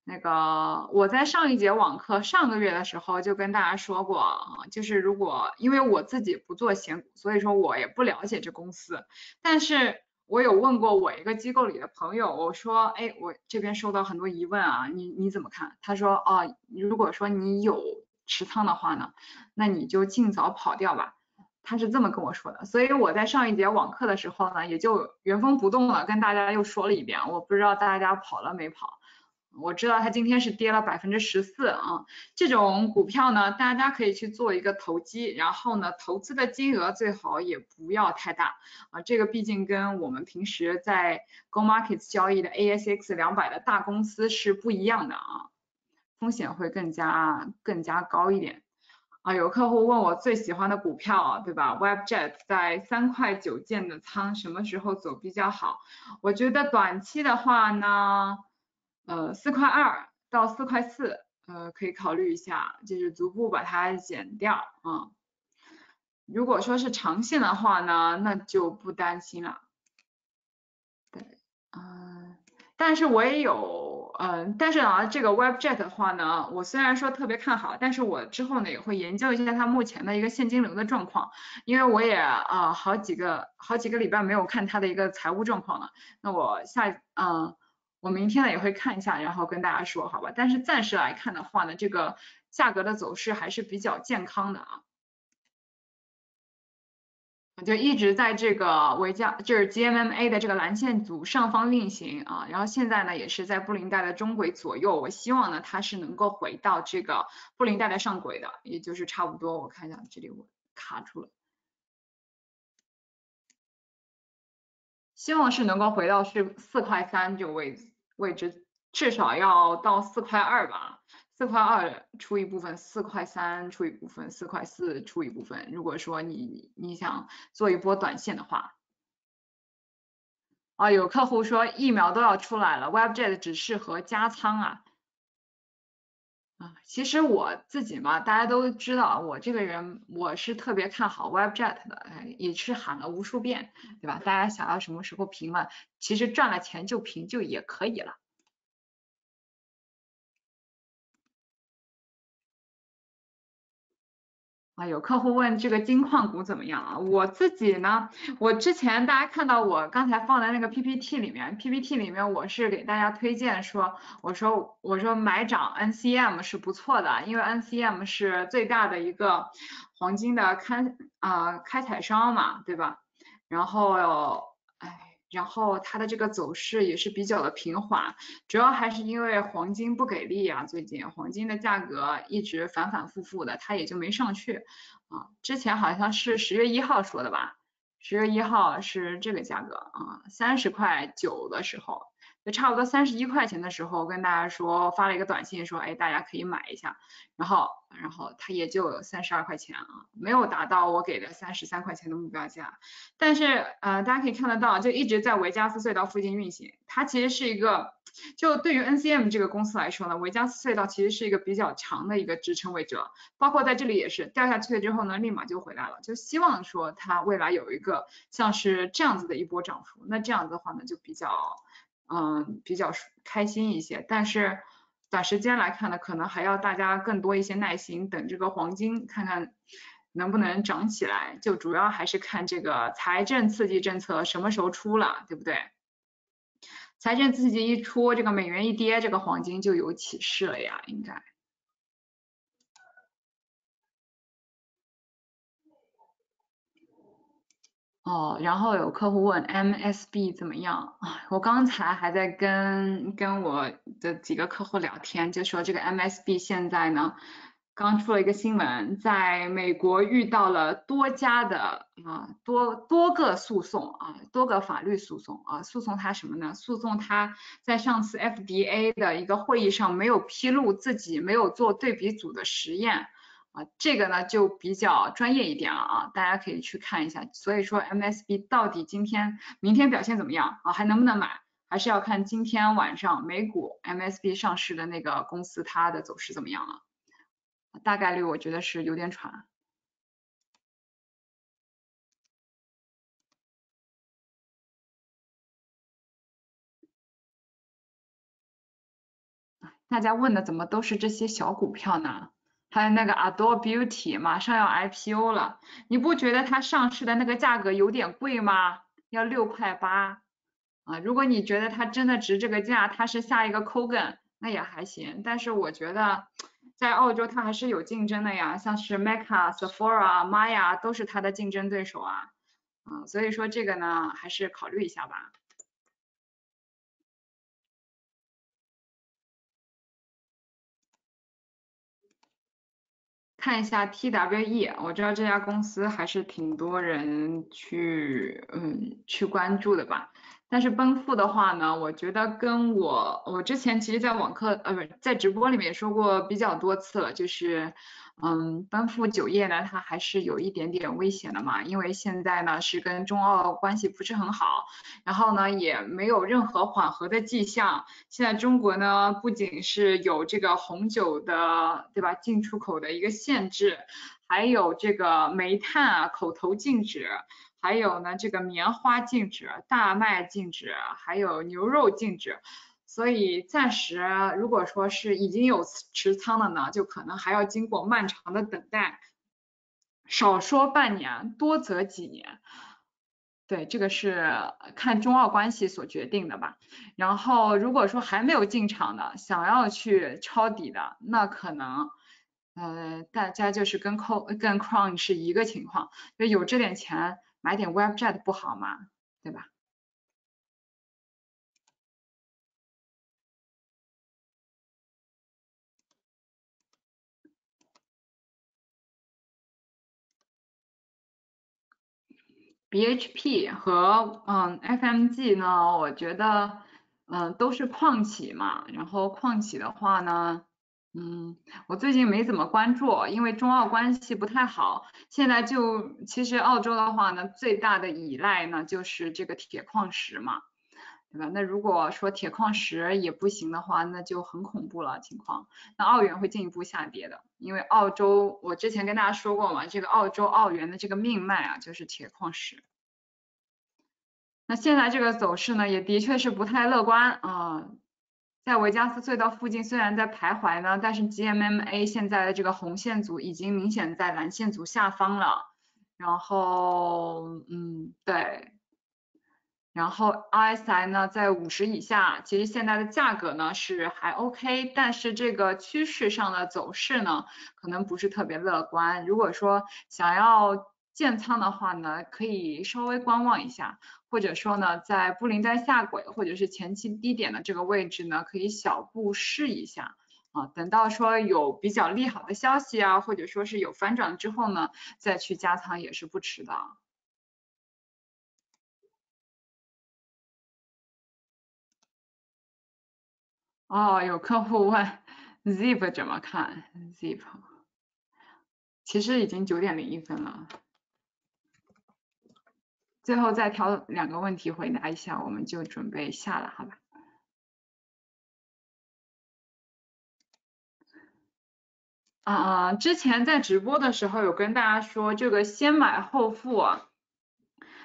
那个我在上一节网课上个月的时候就跟大家说过，就是如果因为我自己不做仙股，所以说我也不了解这公司，但是我有问过我一个机构里的朋友，我说，哎，我这边收到很多疑问啊，你你怎么看？他说，啊，如果说你有持仓的话呢，那你就尽早跑掉吧。 他是这么跟我说的，所以我在上一节网课的时候呢，也就原封不动了，跟大家又说了一遍，我不知道大家跑了没跑，我知道它今天是跌了 百分之十四 啊，这种股票呢，大家可以去做一个投机，然后呢，投资的金额最好也不要太大啊，这个毕竟跟我们平时在 Go Markets 交易的 A S X 两百 的大公司是不一样的啊，风险会更加更加高一点啊。有客户问我最喜欢的股票，对吧 ？Webjet 在三块九建的仓，什么时候走比较好？我觉得短期的话呢。 呃，四块二到四块四，呃，可以考虑一下，就是逐步把它减掉啊、嗯。如果说是长线的话呢，那就不担心了。对，嗯、呃，但是我也有，嗯、呃，但是啊，这个 Webjet 的话呢，我虽然说特别看好，但是我之后呢也会研究一下它目前的一个现金流的状况，因为我也啊、呃、好几个好几个礼拜没有看它的一个财务状况了。那我下，嗯、呃。 我明天呢也会看一下，然后跟大家说，好吧？但是暂时来看的话呢，这个价格的走势还是比较健康的啊，就一直在这个维价，就是 G M M A 的这个蓝线组上方运行啊，然后现在呢也是在布林带的中轨左右，我希望呢它是能够回到这个布林带的上轨的，也就是差不多，我看一下这里我卡住了。 希望是能够回到是四块三这个位置位置，至少要到四块二吧，四块二出一部分，四块三出一部分，四块四出一部分。如果说你你想做一波短线的话，啊，有客户说疫苗都要出来了 ，Webjet 只适合加仓啊。 其实我自己嘛，大家都知道，我这个人我是特别看好 Webjet 的，也是喊了无数遍，对吧？大家想要什么时候平了，其实赚了钱就平就也可以了。啊，有客户问这个金矿股怎么样啊？我自己呢，我之前大家看到我刚才放在那个 P P T 里面 ，P P T 里面我是给大家推荐说，我说我说买涨 N C M 是不错的，因为 N C M 是最大的一个黄金的开啊、呃、开采商嘛，对吧？然后哎，然后它的这个走势也是比较的平缓，主要还是因为黄金不给力啊，最近黄金的价格一直反反复复的，它也就没上去。 啊，之前好像是十月一号说的吧，十月一号是这个价格啊，三十块九的时候，就差不多三十一块钱的时候跟大家说发了一个短信说，哎，大家可以买一下，然后然后它也就三十二块钱啊，没有达到我给的三十三块钱的目标价，但是呃大家可以看得到，就一直在维加斯隧道附近运行，它其实是一个。 就对于 N C M 这个公司来说呢，维加斯隧道其实是一个比较强的一个支撑位置，包括在这里也是掉下去了之后呢，立马就回来了，就希望说它未来有一个像是这样子的一波涨幅，那这样子的话呢就比较，嗯，比较开心一些，但是短时间来看呢，可能还要大家更多一些耐心，等这个黄金看看。 能不能涨起来，就主要还是看这个财政刺激政策什么时候出了，对不对？ 财政刺激一出，这个美元一跌，这个黄金就有起势了呀，应该。哦，然后有客户问 M S B 怎么样？我刚才还在跟跟我的几个客户聊天，就说这个 M S B 现在呢，刚出了一个新闻，在美国遇到了多家的。 啊，多多个诉讼啊，多个法律诉讼啊，诉讼他什么呢？诉讼他在上次 F D A 的一个会议上没有披露自己没有做对比组的实验啊，这个呢就比较专业一点了啊，大家可以去看一下。所以说 M S B 到底今天、明天表现怎么样啊？还能不能买？还是要看今天晚上美股 M S B 上市的那个公司它的走势怎么样了？大概率我觉得是有点喘。 大家问的怎么都是这些小股票呢？还有那个 Adore Beauty 马上要 I P O 了，你不觉得它上市的那个价格有点贵吗？要六块八啊！如果你觉得它真的值这个价，它是下一个 Kogan 那也还行，但是我觉得在澳洲它还是有竞争的呀，像是 Mecca、Sephora、Maya 都是它的竞争对手啊，啊，所以说这个呢还是考虑一下吧。看一下 T W E， 我知道这家公司还是挺多人去嗯去关注的吧。但是奔赴的话呢，我觉得跟我我之前其实在网课呃不是在直播里面也说过比较多次了，就是嗯奔赴酒业呢它还是有一点点危险的嘛，因为现在呢是跟中澳关系不是很好，然后呢也没有任何缓和的迹象。现在中国呢不仅是有这个红酒的对吧进出口的一个限限制，还有这个煤炭啊口头禁止，还有呢这个棉花禁止，大麦禁止，还有牛肉禁止，所以暂时如果说是已经有持仓的呢，就可能还要经过漫长的等待，少说半年，多则几年。对，这个是看中澳关系所决定的吧。然后如果说还没有进场的，想要去抄底的，那可能呃，大家就是跟 Col 跟 Crown 是一个情况，就有这点钱买点 Webjet 不好嘛，对吧？B H P 和嗯 F M G 呢，我觉得嗯、呃、都是矿企嘛，然后矿企的话呢。嗯，我最近没怎么关注，因为中澳关系不太好。现在就其实澳洲的话呢，最大的依赖呢就是这个铁矿石嘛，对吧？那如果说铁矿石也不行的话，那就很恐怖了情况。那澳元会进一步下跌的，因为澳洲我之前跟大家说过嘛，这个澳洲澳元的这个命脉啊就是铁矿石。那现在这个走势呢，也的确是不太乐观啊。呃在维加斯隧道附近虽然在徘徊呢，但是 G M M A 现在的这个红线组已经明显在蓝线组下方了，然后嗯对，然后 R S I 呢在五十以下，其实现在的价格呢是还 OK， 但是这个趋势上的走势呢可能不是特别乐观，如果说想要建仓的话呢，可以稍微观望一下，或者说呢，在布林带下轨或者是前期低点的这个位置呢，可以小步试一下啊，等到说有比较利好的消息啊，或者说是有反转之后呢，再去加仓也是不迟的。哦，有客户问 Zip 怎么看 ？Zip 其实已经九点零一分了。最后再挑两个问题回答一下，我们就准备下了，好吧？啊、呃，之前在直播的时候有跟大家说，这个先买后付啊，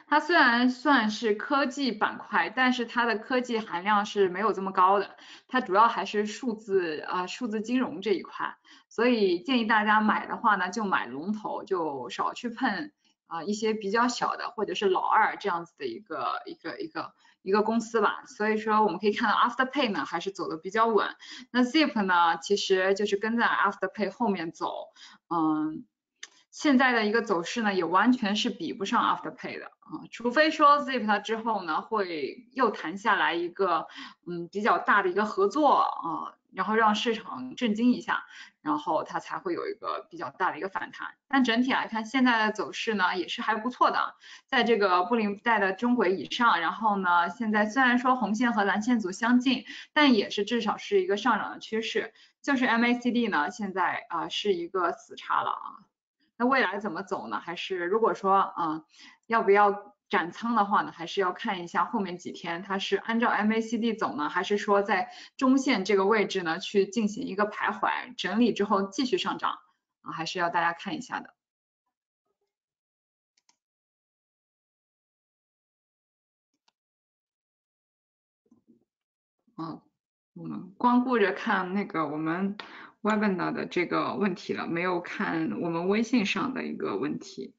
它虽然算是科技板块，但是它的科技含量是没有这么高的，它主要还是数字啊、呃、数字金融这一块，所以建议大家买的话呢，就买龙头，就少去碰。啊、呃，一些比较小的或者是老二这样子的一个一个一个一个公司吧，所以说我们可以看到 Afterpay 呢还是走的比较稳，那 Zip 呢其实就是跟在 Afterpay 后面走，嗯，现在的一个走势呢也完全是比不上 Afterpay 的啊、呃，除非说 Zip 它之后呢会又谈下来一个嗯比较大的一个合作啊。呃然后让市场震惊一下，然后它才会有一个比较大的一个反弹。但整体来看，现在的走势呢也是还不错的，在这个布林带的中轨以上。然后呢，现在虽然说红线和蓝线组相近，但也是至少是一个上涨的趋势。就是 M A C D 呢，现在啊、呃、是一个死叉了啊。那未来怎么走呢？还是如果说啊、呃、要不要？斩仓的话呢，还是要看一下后面几天它是按照 M A C D 走呢，还是说在中线这个位置呢去进行一个徘徊整理之后继续上涨啊，还是要大家看一下的。啊，我们光顾着看那个我们 Webinar 的这个问题了，没有看我们微信上的一个问题。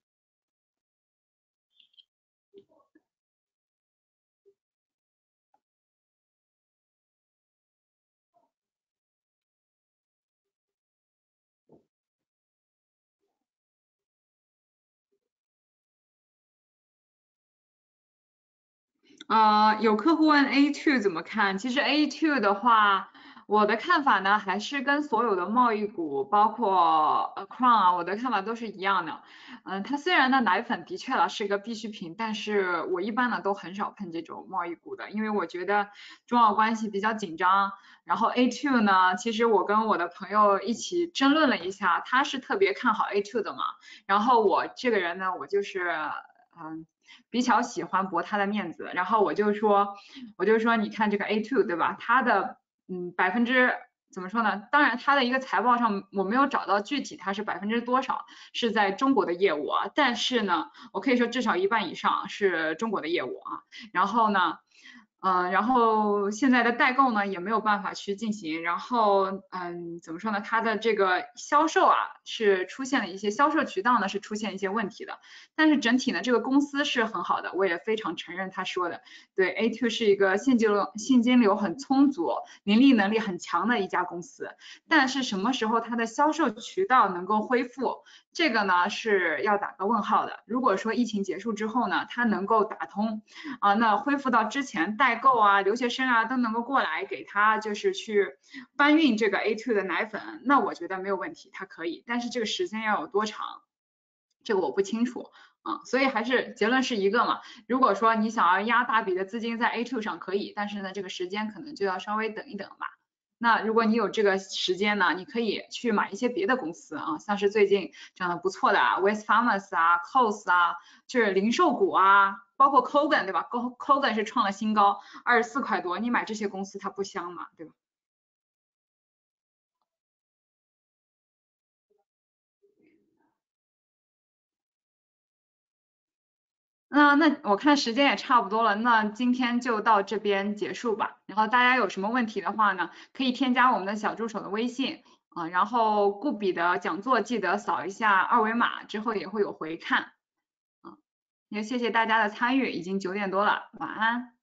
呃，有客户问 A 二 怎么看？其实 A 二 的话，我的看法呢，还是跟所有的贸易股，包括呃 Crown 啊，我的看法都是一样的。嗯，它虽然呢奶粉的确了是一个必需品，但是我一般呢都很少碰这种贸易股的，因为我觉得中澳关系比较紧张。然后 A 二 呢，其实我跟我的朋友一起争论了一下，他是特别看好 A 二 的嘛，然后我这个人呢，我就是嗯。比较喜欢驳他的面子，然后我就说，我就说，你看这个 A 二 对吧？它的嗯百分之怎么说呢？当然它的一个财报上我没有找到具体它是百分之多少是在中国的业务啊，但是呢，我可以说至少一半以上是中国的业务啊。然后呢，嗯、呃，然后现在的代购呢也没有办法去进行，然后嗯怎么说呢？它的这个销售啊是出现了一些销售渠道呢是出现一些问题的。但是整体呢，这个公司是很好的，我也非常承认他说的，对 A 二 是一个现金流现金流很充足、盈利能力很强的一家公司。但是什么时候它的销售渠道能够恢复，这个呢是要打个问号的。如果说疫情结束之后呢，它能够打通啊、呃，那恢复到之前代购啊、留学生啊都能够过来给他就是去搬运这个 A 二 的奶粉，那我觉得没有问题，它可以。但是这个时间要有多长，这个我不清楚。嗯，所以还是结论是一个嘛。如果说你想要压大笔的资金在 A 二 上可以，但是呢，这个时间可能就要稍微等一等吧。那如果你有这个时间呢，你可以去买一些别的公司啊，像是最近涨得不错的啊 Westfarmers 啊 Coles 啊，就是零售股啊，包括 Kogan 对吧 ？Kogan 是创了新高，二十四块多，你买这些公司它不香嘛，对吧？那那我看时间也差不多了，那今天就到这边结束吧。然后大家有什么问题的话呢，可以添加我们的小助手的微信啊、呃，然后顾比的讲座记得扫一下二维码，之后也会有回看啊、呃。也谢谢大家的参与，已经九点多了，晚安。